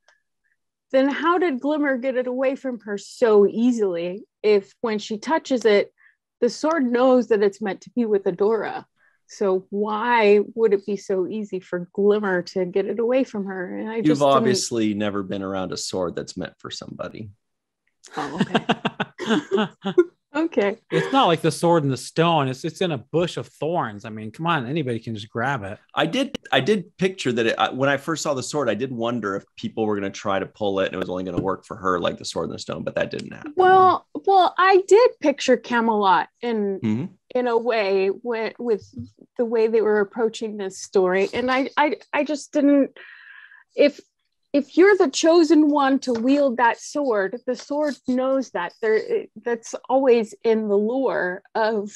then how did Glimmer get it away from her so easily? If when she touches it, the sword knows that it's meant to be with Adora. So why would it be so easy for Glimmer to get it away from her? And I You've just obviously didn't... never been around a sword that's meant for somebody. Oh, okay. Okay. It's not like the sword and the stone. It's it's in a bush of thorns. I mean, come on, anybody can just grab it. I did I did picture that it, I, when I first saw the sword, I did wonder if people were going to try to pull it and it was only going to work for her like the sword and the stone, but that didn't happen. Well, well, I did picture Camelot in mm-hmm. in a way when, with the way they were approaching this story, and I I I just didn't if If you're the chosen one to wield that sword, the sword knows that. There, that's always in the lore of,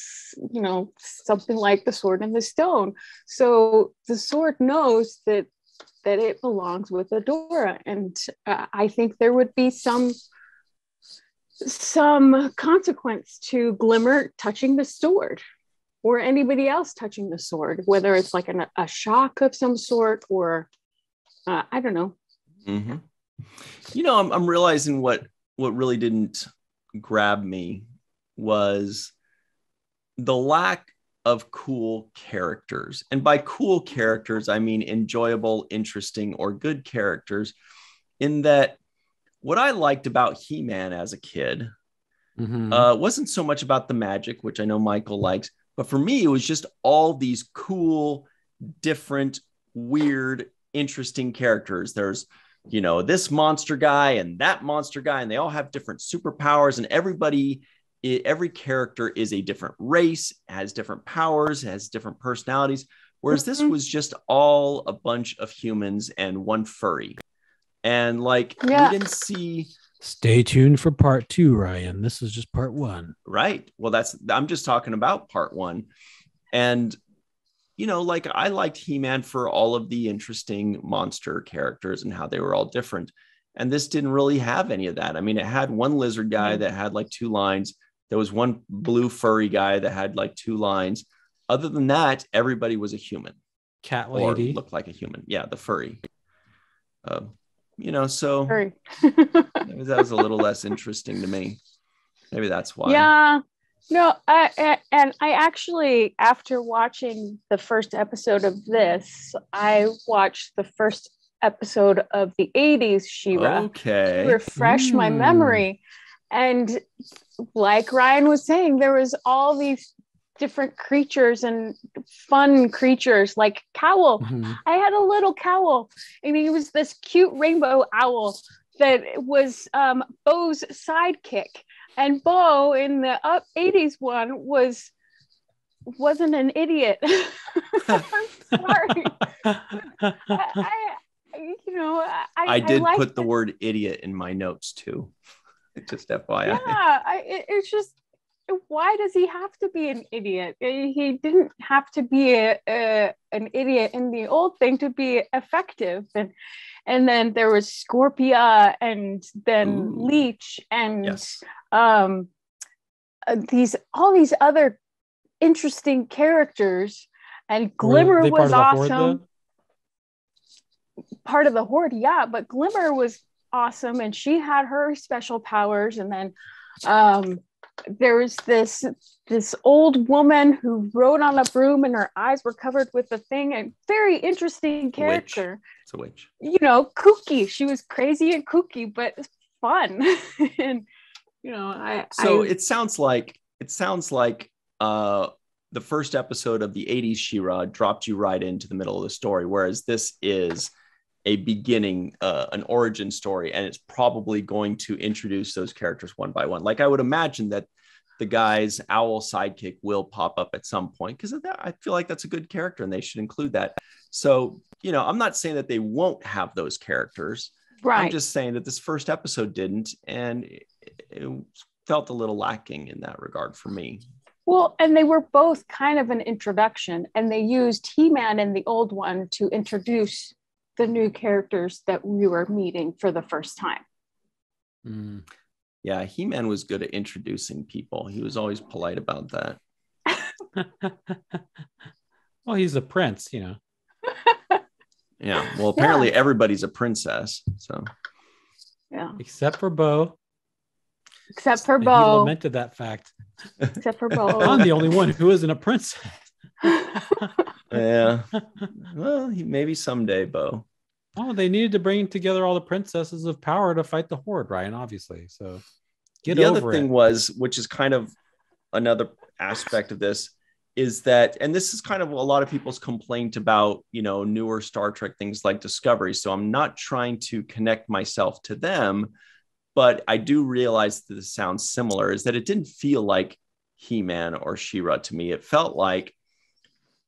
you know, something like the sword and the stone. So the sword knows that that it belongs with Adora, and uh, I think there would be some some consequence to Glimmer touching the sword, or anybody else touching the sword, whether it's like an, a shock of some sort, or uh, I don't know. Mm-hmm. You know, I'm, I'm realizing what what really didn't grab me was the lack of cool characters. And by cool characters, I mean enjoyable, interesting, or good characters, in that what I liked about He-Man as a kid mm-hmm. uh, wasn't so much about the magic, which I know Michael likes, but for me, it was just all these cool, different, weird, interesting characters. There's you know, this monster guy and that monster guy, and they all have different superpowers, and everybody, every character is a different race, has different powers, has different personalities. Whereas this was just all a bunch of humans and one furry. And like, yeah. we didn't see... Stay tuned for part two, Ryan. This is just part one. Right. Well, that's, I'm just talking about part one. And you know, like I liked He-Man for all of the interesting monster characters and how they were all different. And this didn't really have any of that. I mean, it had one lizard guy that had like two lines. There was one blue furry guy that had like two lines. Other than that, everybody was a human. Cat lady. Or looked like a human. Yeah, the furry. Um, you know, so that was a little less interesting to me. Maybe that's why. Yeah. No, I, I, and I actually, after watching the first episode of this, I watched the first episode of the eighties She-Ra okay. to refresh mm. my memory. And like Ryan was saying, there was all these different creatures and fun creatures like Kowl. Mm-hmm. I had a little Kowl, and he was this cute rainbow owl that was um, Bow's sidekick. And Bow in the eighties one was wasn't an idiot. I'm sorry. I, I, you know, I, I did I put the it. word idiot in my notes too. Just F Y I. Yeah, I, it, it's just, why does he have to be an idiot? He didn't have to be a, a, an idiot in the old thing to be effective. And and then there was Scorpia, and then Ooh. Leech, and yes. um, these all these other interesting characters. And Glimmer was part awesome. Horde, part of the Horde, yeah. But Glimmer was awesome, and she had her special powers. And then um, there was this this old woman who rode on a broom, and her eyes were covered with a thing. And very interesting character. Witch. It's a witch. You know, kooky. She was crazy and kooky, but fun. And you know, I. So I, it sounds like it sounds like uh, the first episode of the eighties She-Ra dropped you right into the middle of the story, whereas this is a beginning, uh, an origin story, and it's probably going to introduce those characters one by one. Like I would imagine that the guy's owl sidekick will pop up at some point, because I feel like that's a good character and they should include that. So, you know, I'm not saying that they won't have those characters. Right. I'm just saying that this first episode didn't, and it, it felt a little lacking in that regard for me. Well, and they were both kind of an introduction, and they used He-Man in the old one to introduce the new characters that we were meeting for the first time. Mm. Yeah, He-Man was good at introducing people. He was always polite about that. Well, he's a prince, you know. Yeah, well, apparently yeah. everybody's a princess, so. Yeah. Except for Bow. Except for Bow. He lamented that fact. Except for Bow. I'm the only one who isn't a princess. Yeah. Well, maybe someday, Bow. Oh, they needed to bring together all the princesses of power to fight the Horde, Ryan, obviously. So get over it. The other thing was, which is kind of another aspect of this, is that, and this is kind of a lot of people's complaint about, you know, newer Star Trek things like Discovery. So I'm not trying to connect myself to them, but I do realize that this sounds similar, is that it didn't feel like He-Man or She-Ra to me. It felt like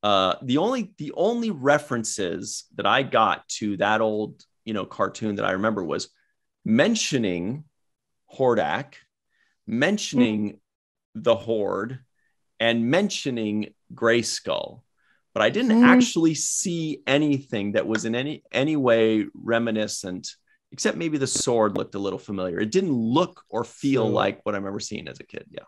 Uh, the only the only references that I got to that old, you know, cartoon that I remember was mentioning Hordak, mentioning mm. the Horde, and mentioning Grayskull. But I didn't mm. actually see anything that was in any any way reminiscent, except maybe the sword looked a little familiar. It didn't look or feel so, like what I remember seeing as a kid. Yeah.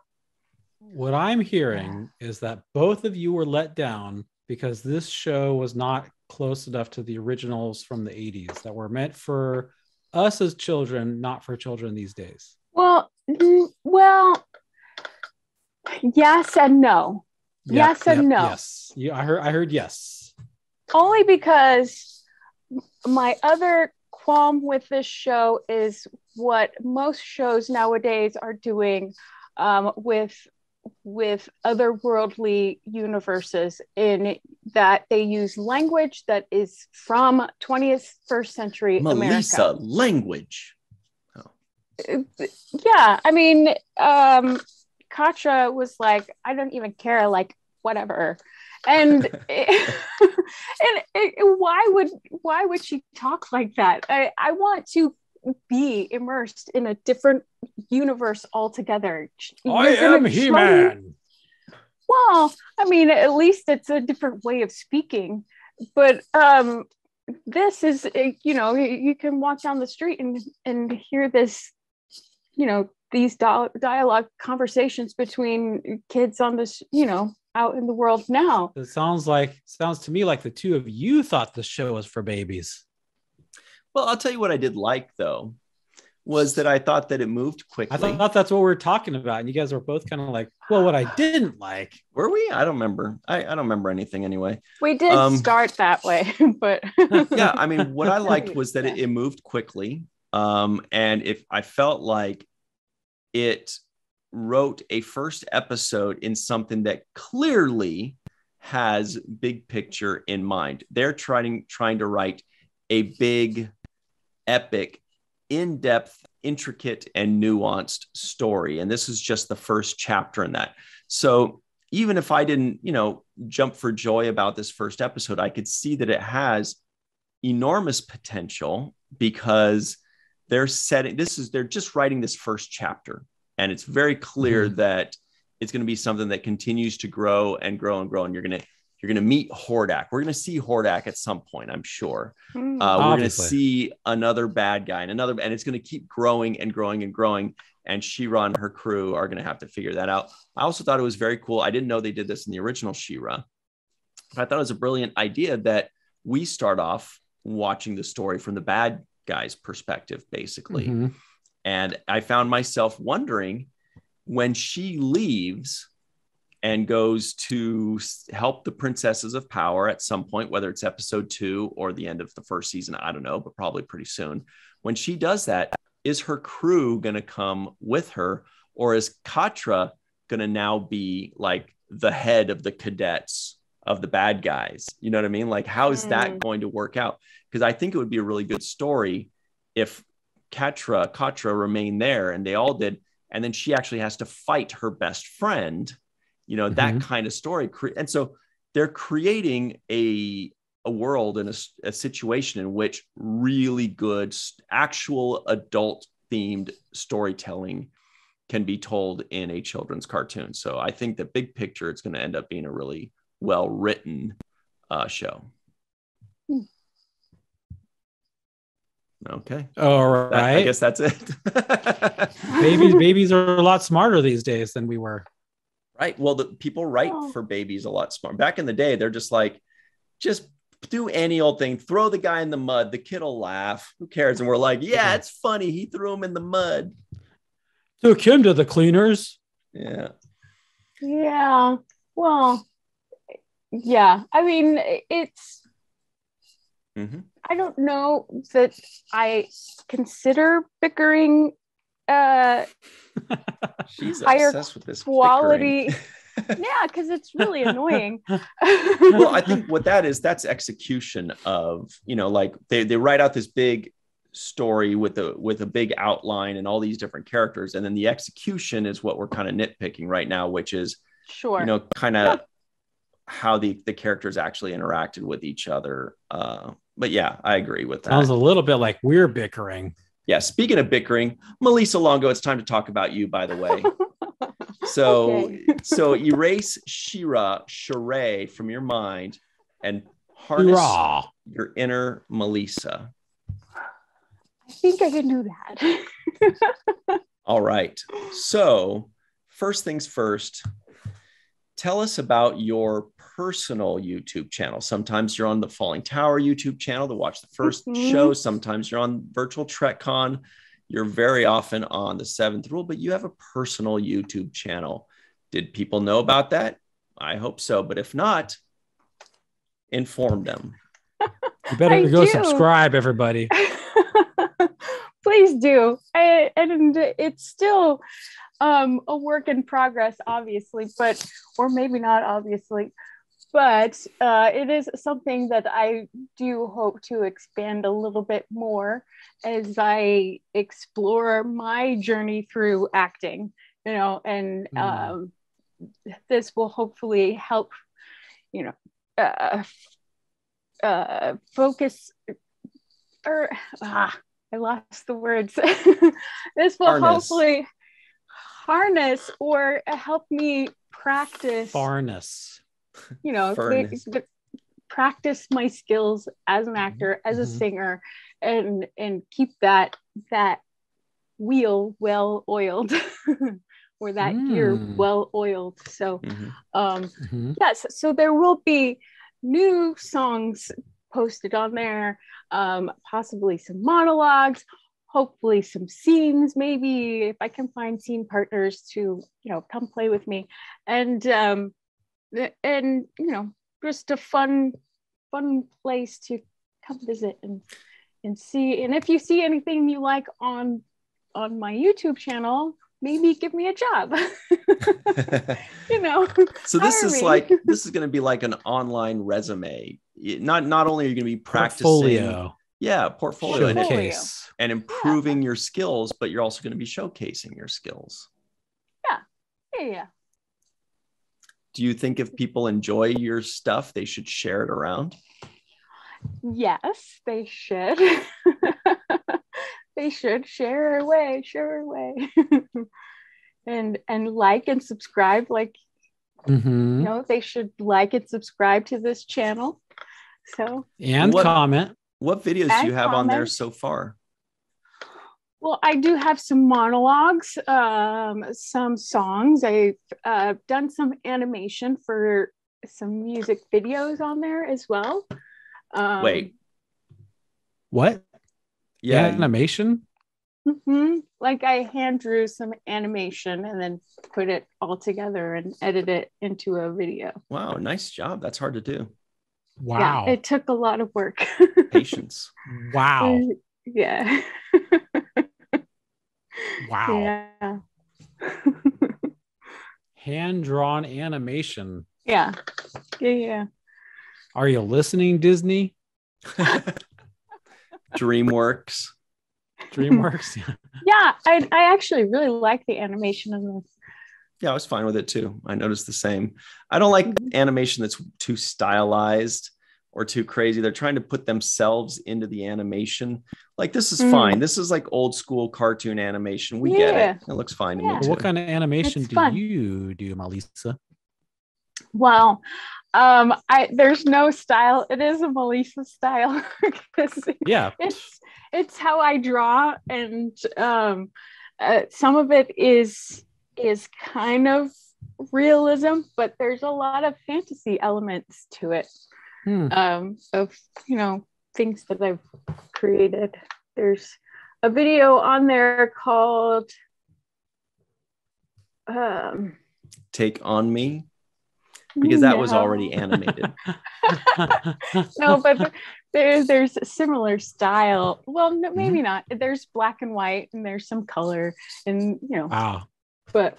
What I'm hearing is that both of you were let down because this show was not close enough to the originals from the eighties that were meant for us as children, not for children these days. Well, well, yes and no. Yep, yes and yep, no. Yes, yeah, I heard. I heard yes. Only because my other qualm with this show is what most shows nowadays are doing um, with. with otherworldly universes, in that they use language that is from twentieth, first century Malissa America. Language. Oh. Yeah, I mean, um, Catra was like, I don't even care, like, whatever. And it, and it, why would why would she talk like that? I, I want to be immersed in a different universe altogether. You're I am He-Man. Well, I mean, at least it's a different way of speaking. But um, this is, you know, you can walk down the street and and hear this, you know, these dialogue conversations between kids on this, you know, out in the world now. It sounds like sounds to me like the two of you thought the show was for babies. Well, I'll tell you what I did like, though, was that I thought that it moved quickly. I thought that's what we were talking about. And you guys were both kind of like, well, what I didn't like. Were we? I don't remember. I, I don't remember anything anyway. We did um, start that way, but. Yeah, I mean, what I liked was that it, it moved quickly. Um, and if I felt like it wrote a first episode in something that clearly has big picture in mind. They're trying, trying to write a big, epic, in-depth, intricate, and nuanced story. And this is just the first chapter in that. So even if I didn't, you know, jump for joy about this first episode, I could see that it has enormous potential because they're setting, this is, they're just writing this first chapter. And it's very clear mm-hmm. that it's going to be something that continues to grow and grow and grow. And you're going to, you're going to meet Hordak. We're going to see Hordak at some point, I'm sure. Uh, we're going to see another bad guy and another, and it's going to keep growing and growing and growing. And She-Ra and her crew are going to have to figure that out. I also thought it was very cool. I didn't know they did this in the original She-Ra. But I thought it was a brilliant idea that we start off watching the story from the bad guy's perspective, basically. Mm-hmm. And I found myself wondering when she leaves and goes to help the Princesses of Power at some point, whether it's episode two or the end of the first season, I don't know, but probably pretty soon. When she does that, is her crew going to come with her, or is Catra going to now be like the head of the cadets of the bad guys? You know what I mean? Like, how is that going to work out? Because I think it would be a really good story if Catra, Catra remained there and they all did. And then she actually has to fight her best friend. You know, that mm-hmm. kind of story. And so they're creating a, a world and a, a situation in which really good actual adult themed storytelling can be told in a children's cartoon. So I think the big picture, it's going to end up being a really well-written uh, show. Hmm. Okay. All right. That, I guess that's it. Babies, babies are a lot smarter these days than we were. Right. Well, the people write oh. for babies a lot smarter. Back in the day, they're just like, just do any old thing. Throw the guy in the mud. The kid will laugh. Who cares? And we're like, yeah, it's funny. He threw him in the mud. Took him to the cleaners. Yeah. Yeah. Well, yeah. I mean, it's, mm-hmm. I don't know that I consider bickering uh she's obsessed with this quality bickering. Yeah, because it's really annoying. Well, I think what that is, that's execution of, you know, like they, they write out this big story with a with a big outline and all these different characters, and then the execution is what we're kind of nitpicking right now, which is sure you know kind of yeah. how the the characters actually interacted with each other. Uh but yeah, I agree with that. Sounds a little bit like we're bickering. Yeah, speaking of bickering, Malissa Longo, it's time to talk about you, by the way. So okay. So erase She-Ra, She-Ra from your mind and harness She-Ra. Your inner Malissa. I think I can do that. All right. So first things first, tell us about your personal YouTube channel. Sometimes you're on the Falling Tower YouTube channel to watch the first mm-hmm. show. Sometimes you're on Virtual TrekCon. You're very often on the Seventh Rule, but you have a personal YouTube channel. Did people know about that? I hope so. But if not, inform them. You better go do. subscribe, everybody. Please do. I, and it's still... Um, a work in progress, obviously, but, or maybe not obviously, but uh, it is something that I do hope to expand a little bit more as I explore my journey through acting, you know, and um, this will hopefully help, you know, uh, uh, focus or, ah, I lost the words. This will Harness. hopefully... Harness or help me practice Farness. You know, the, the, practice my skills as an actor, as a mm-hmm. singer, and and keep that that wheel well oiled or that mm. gear well oiled. So mm-hmm. um mm-hmm. yes, so there will be new songs posted on there, um, possibly some monologues, hopefully some scenes, maybe if I can find scene partners to, you know, come play with me. And, um, and you know, just a fun, fun place to come visit and and see. And if you see anything you like on on my YouTube channel, maybe give me a job. You know. So this is me. Like this is going to be like an online resume. Not not only are you going to be practicing, portfolio. yeah, portfolio, portfolio. and improving yeah. your skills, but you're also going to be showcasing your skills. Yeah, yeah, yeah. Do you think if people enjoy your stuff, they should share it around? Yes, they should. They should share away, share away, and and like and subscribe. Like, mm-hmm. you know, they should like and subscribe to this channel. So and what, comment. What videos and do you have comment. on there so far? Well, I do have some monologues, um, some songs. I've uh, done some animation for some music videos on there as well. Um, Wait, what? Yeah, animation. Mm-hmm. Like I hand drew some animation and then put it all together and edit it into a video. Wow, nice job. That's hard to do. Wow, yeah, it took a lot of work. Patience. Wow. And, yeah. Wow. Yeah. Hand drawn animation. Yeah. Yeah. Yeah. Are you listening, Disney? DreamWorks. DreamWorks. Yeah, yeah, I, I actually really like the animation of this. Yeah, I was fine with it too. I noticed the same. I don't like mm-hmm. animation that's too stylized or too crazy. They're trying to put themselves into the animation. Like this is mm. fine. This is like old school cartoon animation. We yeah. get it. It looks fine yeah. to me too. What kind of animation it's do fun. you do, Malissa? Well, um, I there's no style. It is a Malissa style. Yeah, it's it's how I draw, and um, uh, some of it is is kind of realism, but there's a lot of fantasy elements to it. Hmm. Um, of you know things that I've created. There's a video on there called um, "Take on Me." Because that no. was already animated. No, but there, there's a similar style. Well, no, maybe mm-hmm. not. There's black and white, and there's some color, and you know. Wow. But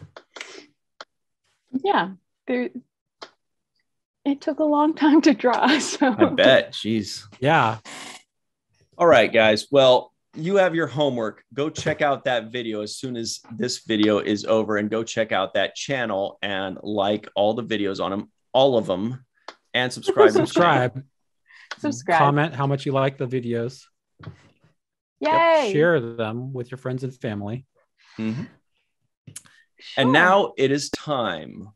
yeah, there. It took a long time to draw. So I bet. Jeez. Yeah. All right, guys. Well, you have your homework. Go check out that video as soon as this video is over, and go check out that channel and like all the videos on them, all of them, and subscribe. subscribe. Subscribe. Comment how much you like the videos. Yay! Yep, share them with your friends and family. Mm-hmm. Sure. And now it is time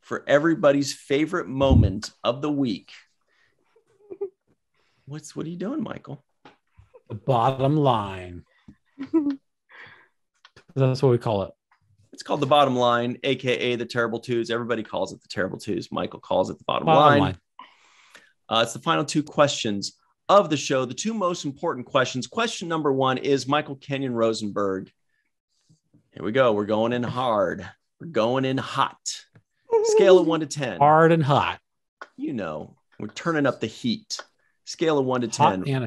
for everybody's favorite moment of the week. What's what are you doing, Michael? The bottom line. That's what we call it. It's called the bottom line, aka the terrible twos. Everybody calls it the terrible twos. Michael calls it the bottom, bottom line. line. Uh, it's the final two questions of the show. The two most important questions. Question number one is Michael Kenyon-Rosenberg. Here we go. We're going in hard. We're going in hot. Scale of one to ten. Hard and hot. You know, we're turning up the heat. Scale of one to hot ten.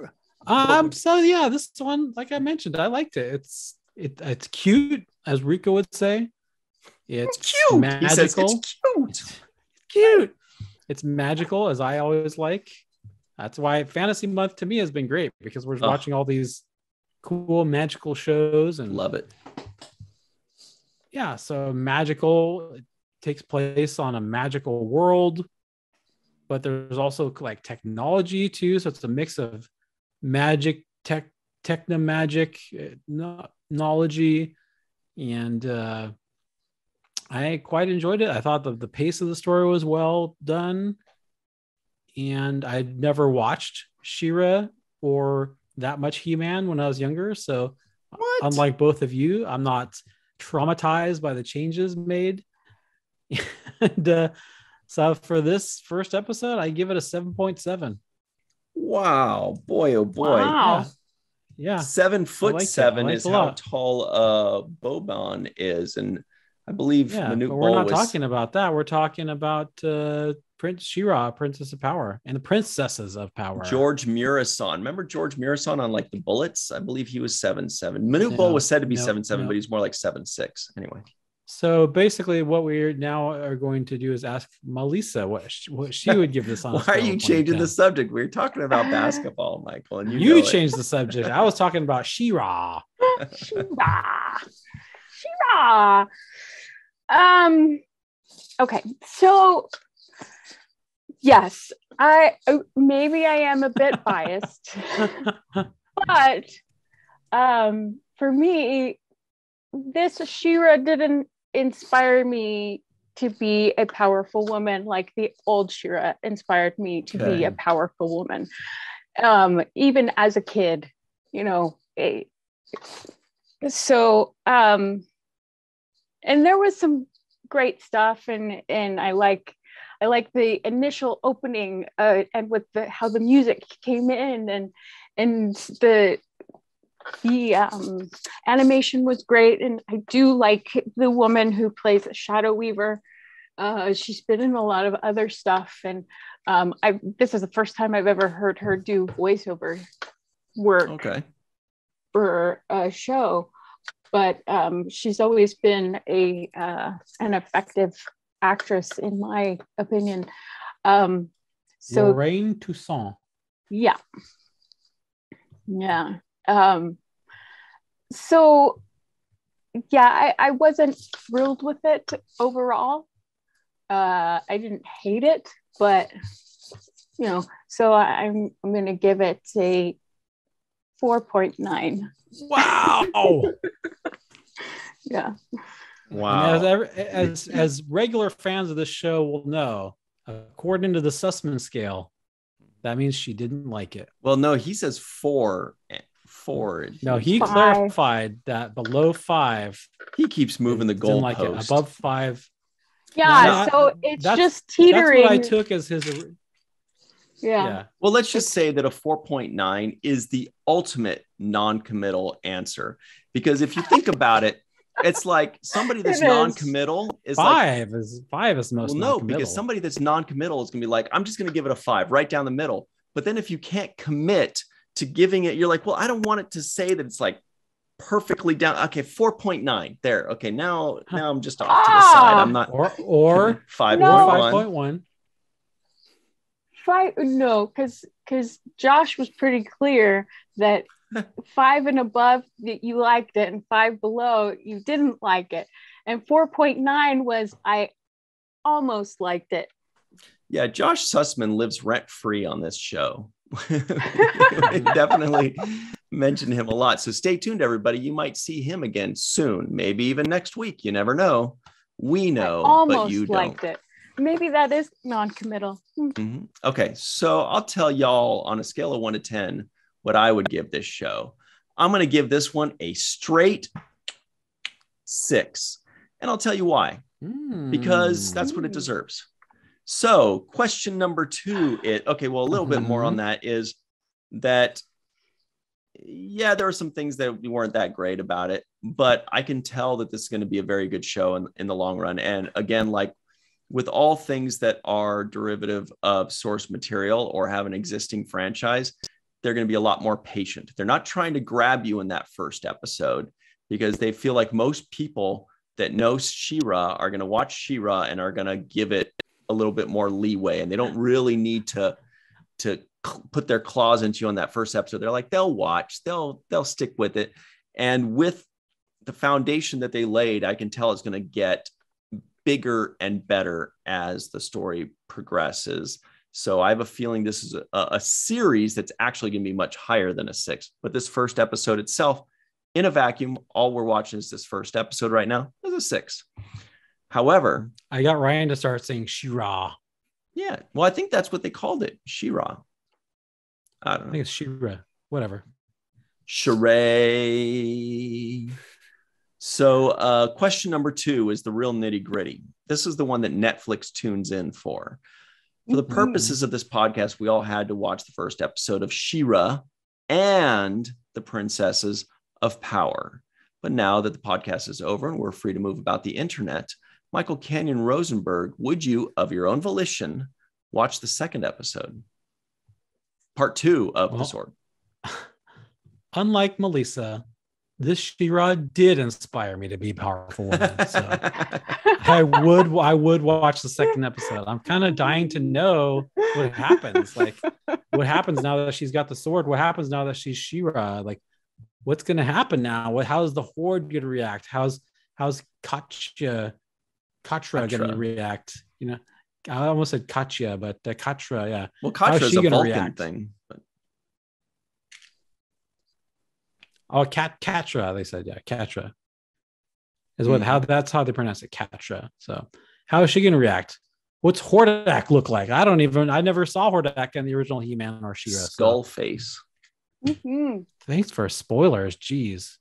And Um, so yeah, this one, like I mentioned, I liked it. It's it, it's cute, as Rico would say. It's, it's cute. Magical. He says it's cute. It's cute. It's magical, as I always like. That's why Fantasy Month to me has been great, because we're oh. watching all these cool magical shows and love it. Yeah, so magical, it takes place on a magical world, but there's also like technology too. So it's a mix of magic, tech, technomagic, technology, and uh, I quite enjoyed it. I thought that the pace of the story was well done, and I'd never watched She-Ra or that much He-Man when I was younger, so what? Unlike both of you, I'm not traumatized by the changes made. And uh, so for this first episode, I give it a seven point seven. Wow, boy, oh boy. Wow. Yeah. Yeah. Seven foot like seven like is how tall uh Boban is. And I believe yeah, Manute but we're Bol not was... talking about that. We're talking about uh Prince She-Ra, Princess of Power, and the Princesses of Power. George Murison. Remember George Murison on like the Bullets? I believe he was seven seven. Manute no, Bol was said to be no, seven seven, no. but he's more like seven six. Anyway. So basically, what we now are going to do is ask Malissa what she, what she would give this on. Why are you changing the subject? We were talking about basketball, Michael, and you, you know changed the subject. I was talking about She-Ra. She-Ra. She-Ra. Um. Okay. So yes, I maybe I am a bit biased, but um, for me, this She-Ra didn't inspire me to be a powerful woman like the old She-Ra inspired me to okay. be a powerful woman. Um, even as a kid, you know. It, so, um, and there was some great stuff, and and I like, I like the initial opening uh, and with the how the music came in, and and the. The um, animation was great, and I do like the woman who plays Shadow Weaver. Uh, she's been in a lot of other stuff, and um, I this is the first time I've ever heard her do voiceover work okay. for a show. But um, she's always been a uh, an effective actress, in my opinion. Um, so Lorraine Toussaint. Yeah. Yeah. Um, so yeah, I, I wasn't thrilled with it overall. Uh, I didn't hate it, but you know, so I, I'm, I'm going to give it a four point nine. Wow. Yeah. Wow. As, every, as, as regular fans of this show will know, according to the Sussman scale, that means she didn't like it. Well, no, he says four. Four. No, he five. clarified that below five. He keeps moving the goalpost. Like it. Above five. Yeah, no, so it's just teetering. That's what I took as his. Yeah. yeah. Well, let's just say that a four point nine is the ultimate non-committal answer. Because if you think about it, it's like somebody that's non-committal is five like, is five is most. Well, no, because somebody that's non-committal is going to be like, I'm just going to give it a five right down the middle. But then if you can't commit to giving it, you're like, well, I don't want it to say that it's like perfectly down. Okay, four point nine there. Okay, now now I'm just off ah, to the side. I'm not or or five point one. No. Five no, because because Josh was pretty clear that five and above that you liked it, and five below you didn't like it, and four point nine was I almost liked it. Yeah, Josh Sussman lives rent free on this show. Definitely mention him a lot, so stay tuned, everybody. You might see him again soon, maybe even next week. You never know. We know, I almost but you liked don't. It. Maybe that is non-committal. Mm-hmm. Okay, so I'll tell y'all on a scale of one to ten what I would give this show. I'm going to give this one a straight six, and I'll tell you why. Mm. Because that's what it deserves. So question number two, it okay, well, a little bit more on that is that, yeah, there are some things that weren't that great about it, but I can tell that this is going to be a very good show in, in the long run. And again, like with all things that are derivative of source material or have an existing franchise, they're going to be a lot more patient. They're not trying to grab you in that first episode because they feel like most people that know She-Ra are going to watch She-Ra and are going to give it a little bit more leeway, and they don't really need to to put their claws into you on that first episode. They're like, they'll watch, they'll they'll stick with it. And with the foundation that they laid, I can tell it's going to get bigger and better as the story progresses. So I have a feeling this is a, a series that's actually going to be much higher than a six. But this first episode itself, in a vacuum, all we're watching is this first episode right now, is a six. However, I got Ryan to start saying She-Ra. Yeah. Well, I think that's what they called it. She-Ra. I don't know. I think it's She-Ra. Whatever. She-Ra. So uh, question number two is the real nitty gritty. This is the one that Netflix tunes in for. For the purposes of this podcast, we all had to watch the first episode of She-Ra and the Princesses of Power. But now that the podcast is over and we're free to move about the internet, Michael Kenyon-Rosenberg, would you, of your own volition, watch the second episode, part two of well, The Sword? Unlike Malissa, this She-Ra did inspire me to be a powerful woman. So I would, I would watch the second episode. I'm kind of dying to know what happens. Like, what happens now that she's got the sword? What happens now that she's She-Ra? Like, what's going to happen now? What? How's the Horde going to react? How's how's Katya, Catra going to react? You know, I almost said Katya, but uh, Catra, yeah. Well, Catra is a Vulcan react? thing. But... Oh, Cat Catra, they said, yeah, Catra. Is what mm. how that's how they pronounce it, Catra. So, how is she going to react? What's Hordak look like? I don't even. I never saw Hordak in the original He-Man or She-Ra. Skull so. face. Mm-hmm. Thanks for spoilers. Jeez.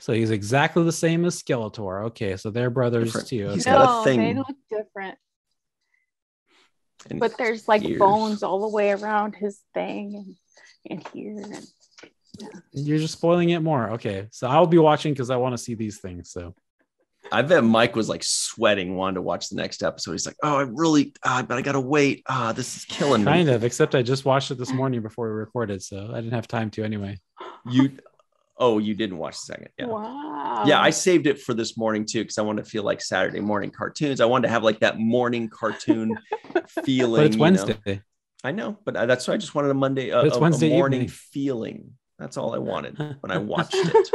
So he's exactly the same as Skeletor. Okay, so they're brothers different. too. Okay. He's got a thing. No, they look different. And but there's like ears. bones all the way around his thing and, and here. And, yeah. You're just spoiling it more. Okay, so I'll be watching because I want to see these things. So I bet Mike was like sweating, wanting to watch the next episode. He's like, oh, I really, uh, but I got to wait. Ah, uh, this is killing me. Kind of, except I just watched it this morning before we recorded. So I didn't have time to anyway. You. Oh, you didn't watch the second. Yeah. Wow. Yeah, I saved it for this morning too, because I wanted to feel like Saturday morning cartoons. I wanted to have like that morning cartoon feeling. But it's Wednesday. You know? I know, but I, that's why I just wanted a Monday, uh, it's a, Wednesday a morning evening. feeling. That's all I wanted when I watched it.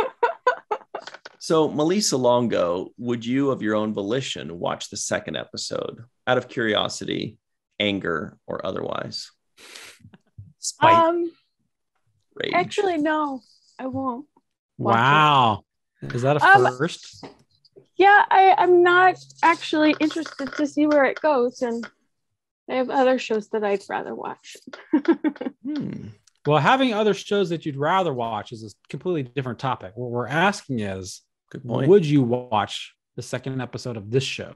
So, Malissa Longo, would you, of your own volition, watch the second episode out of curiosity, anger, or otherwise? Spite, um, rage. Actually, no. I won't. Wow. It. Is that a um, first? Yeah, I, I'm not actually interested to see where it goes. And I have other shows that I'd rather watch. hmm. Well, having other shows that you'd rather watch is a completely different topic. What we're asking is, Good point. would you watch the second episode of this show?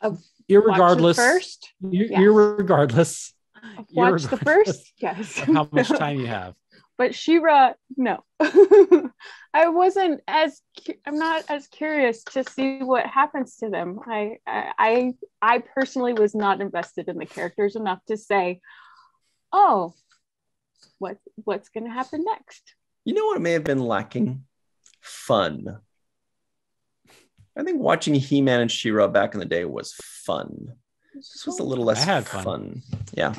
Of irregardless, first? Ir- yes. Irregardless. Of watch irregardless the first? Yes. Of how much time you have. But She-Ra, no. I wasn't as cu- I'm not as curious to see what happens to them. I, I I personally was not invested in the characters enough to say, oh, what what's going to happen next? You know what may have been lacking? Fun. I think watching He-Man and She-Ra back in the day was fun. This was a little less I had fun. fun. Yeah.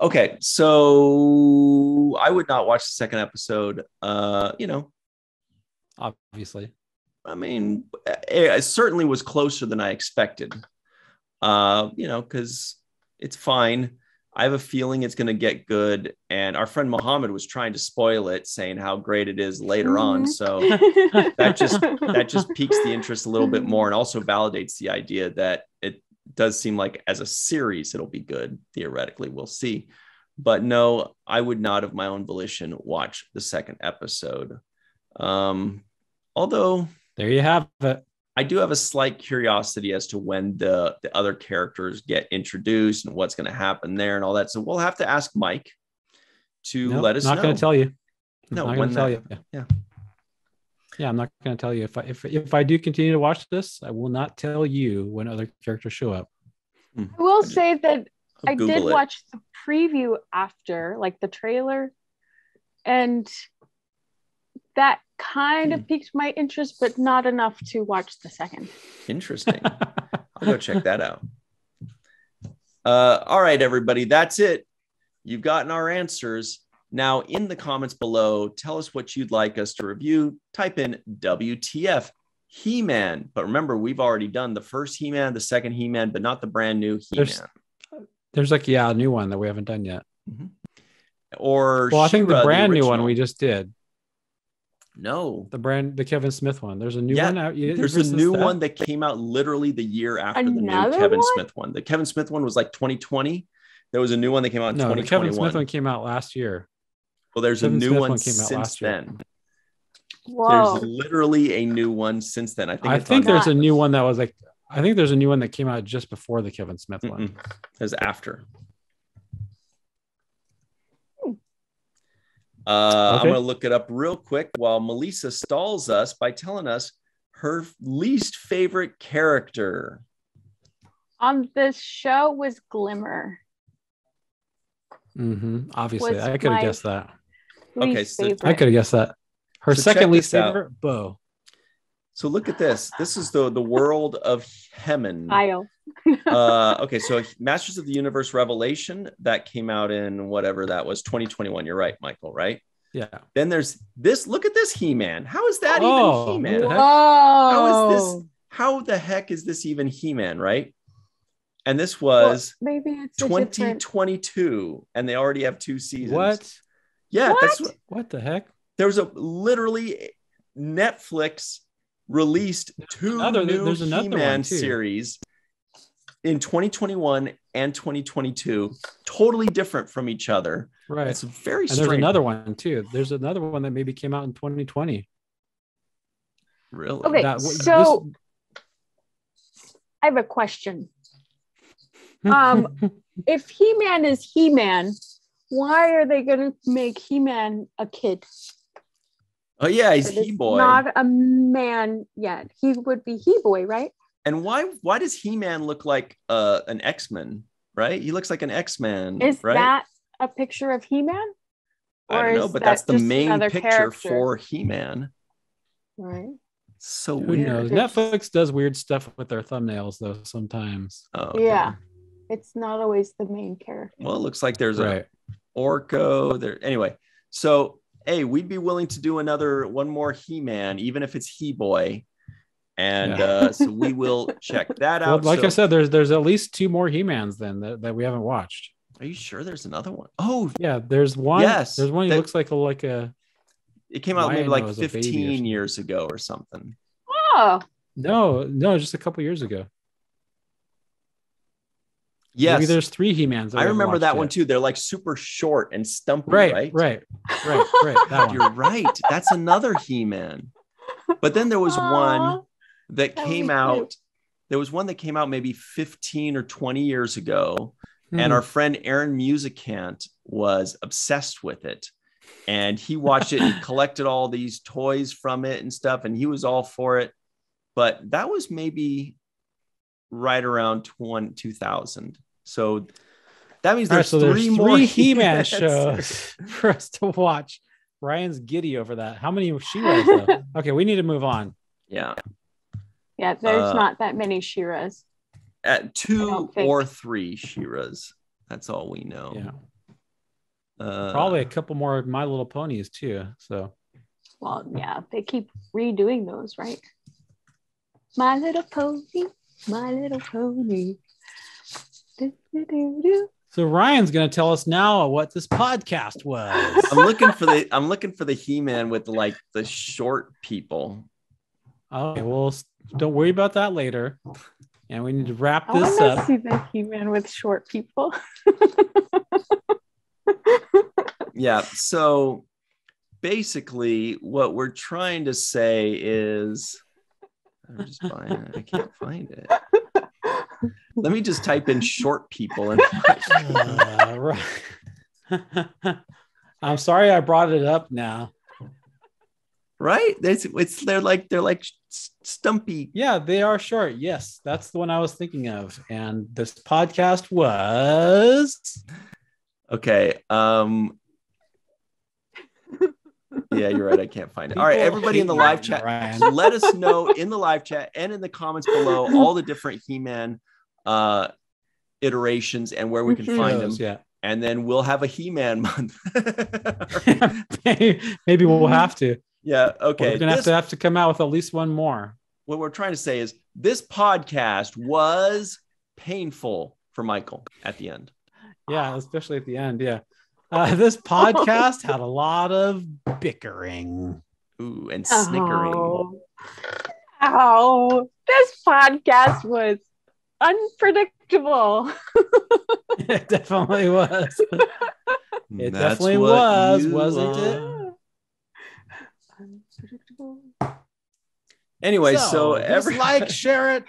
Okay, so I would not watch the second episode, uh, you know. Obviously. I mean, it certainly was closer than I expected, uh, you know, because it's fine. I have a feeling it's going to get good. And our friend Muhammad was trying to spoil it, saying how great it is later mm-hmm. on. So that just that just piques the interest a little bit more and also validates the idea that it does seem like as a series it'll be good. Theoretically, we'll see. But no, I would not of my own volition watch the second episode. Um, although there you have it. I do have a slight curiosity as to when the, the other characters get introduced and what's going to happen there and all that. So we'll have to ask Mike to nope, let us not know. Not going to tell you. I'm no, when tell that, you. Yeah. yeah. Yeah, I'm not going to tell you. If I, if, if I do continue to watch this, I will not tell you when other characters show up. I will say that I'll I Google did it. watch the preview after, like the trailer, and that kind mm. of piqued my interest, but not enough to watch the second. Interesting. I'll go check that out. Uh, all right, everybody, that's it. You've gotten our answers. Now, in the comments below, tell us what you'd like us to review. Type in W T F, He-Man. But remember, we've already done the first He-Man, the second He-Man, but not the brand new He-Man. There's, there's like, yeah, a new one that we haven't done yet. Mm-hmm. Or Well, I think the brand the new one we just did. No. The brand, the Kevin Smith one. There's a new yeah, one out. You, there's a new that? one that came out literally the year after Another the new Kevin one? Smith one. The Kevin Smith one was like twenty twenty. There was a new one that came out in no, twenty twenty-one. No, the Kevin Smith one came out last year. Well, there's Kevin a new Smith one, one came out since last year. then. Whoa. There's literally a new one since then. I think, I think there's that. a new one that was like, I think there's a new one that came out just before the Kevin Smith Mm-mm. one. It was after. Uh, okay. I'm going to look it up real quick while Malissa stalls us by telling us her least favorite character on this show was Glimmer. Mm-hmm. Obviously, was I could have guessed that. Okay, so I could have guessed that. Her so second least favorite, Bow. So look at this. This is the the world of He-Man. Kyle. uh, okay, so Masters of the Universe Revelation, that came out in whatever that was, twenty twenty-one. You're right, Michael, right? Yeah. Then there's this. Look at this He-Man. How is that oh, even He-Man? How is this? How the heck is this even He-Man, right? And this was well, maybe it's twenty twenty-two, different... and they already have two seasons. What? Yeah, what? That's what the heck. There was a literally Netflix released two another, new there's He-Man series in twenty twenty-one and twenty twenty-two, totally different from each other. Right. It's very and strange. There's another one too. There's another one that maybe came out in twenty twenty. Really? Okay. That, so this... I have a question. Um, if He-Man is He-Man, why are they going to make He-Man a kid? Oh yeah, he's He-Boy. Not a man yet. He would be He-Boy, right? And why? Why does He-Man look like uh, an X-Men? Right? He looks like an X-Men. Is right? that a picture of He-Man? I don't know, but that that's the main picture character? for He-Man. Right. So Who weird. Knows? Netflix does weird stuff with their thumbnails, though. Sometimes. Oh, okay. Yeah. It's not always the main character. Well, it looks like there's right. a Orko there. Anyway, so hey, we'd be willing to do another one more He-Man, even if it's He-Boy, and yeah. uh, so we will check that out. Well, like so, I said, there's there's at least two more He-Mans then that, that we haven't watched. Are you sure there's another one? Oh yeah, there's one. Yes, there's one. That, looks like a, like a. It came out maybe like fifteen years ago or something. Oh no, no, just a couple years ago. Yes. Maybe there's three He-Mans. I remember that yet. one too. They're like super short and stumpy, right? Right, right, right. right. That You're right. That's another He-Man. But then there was Aww, one that, that came out. Cute. There was one that came out maybe fifteen or twenty years ago. Hmm. And our friend Aaron Musicant was obsessed with it. And he watched it and collected all these toys from it and stuff. And he was all for it. But that was maybe right around two thousand. So that means there's, right, so there's three, three more He-Man shows for us to watch. Ryan's giddy over that. How many She-Ras? Okay, we need to move on. Yeah. Yeah, there's uh, not that many She-Ras. At two or three She-Ras. That's all we know. Yeah. Uh, Probably a couple more My Little Ponies too. So. Well, yeah, they keep redoing those, right? My Little Pony. My Little Pony. Do, do, do, do. So Ryan's going to tell us now what this podcast was. I'm looking for the I'm looking for the He-Man with the, like the short people. Okay, well, don't worry about that later. And we need to wrap I this up. I see the He-Man with short people. Yeah. So basically, what we're trying to say is. I'm just buying it. I can't find it. Let me just type in short people. And uh, right. I'm sorry I brought it up now. Right? It's, it's they're like they're like stumpy. Yeah, they are short. Yes, that's the one I was thinking of. And this podcast was okay. Um. Yeah, you're right. I can't find it. All right, everybody in the live chat, Ryan. Let us know in the live chat and in the comments below all the different He-Man uh, iterations and where we can He find knows, them. Yeah. And then we'll have a He-Man month. Maybe we'll have to. Yeah, okay. We're going to have to have to come out with at least one more. What we're trying to say is this podcast was painful for Michael at the end. Yeah, especially at the end. Yeah. Uh, this podcast had a lot of bickering. Ooh, and snickering. Oh. Oh, this podcast was unpredictable. It definitely was. It That's definitely was, wasn't are. it? Unpredictable. Anyway, so, so every- just like, share it,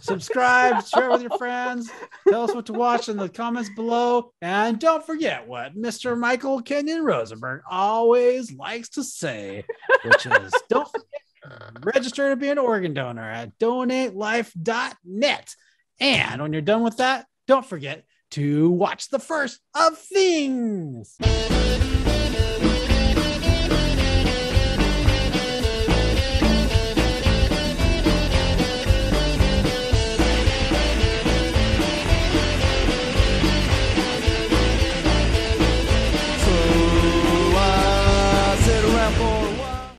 Subscribe, share it with your friends. Tell us what to watch in the comments below. And don't forget what Mister Michael Kenyon-Rosenberg always likes to say, which is don't forget to register to be an organ donor at donate life dot net. And when you're done with that, don't forget to watch the first of things.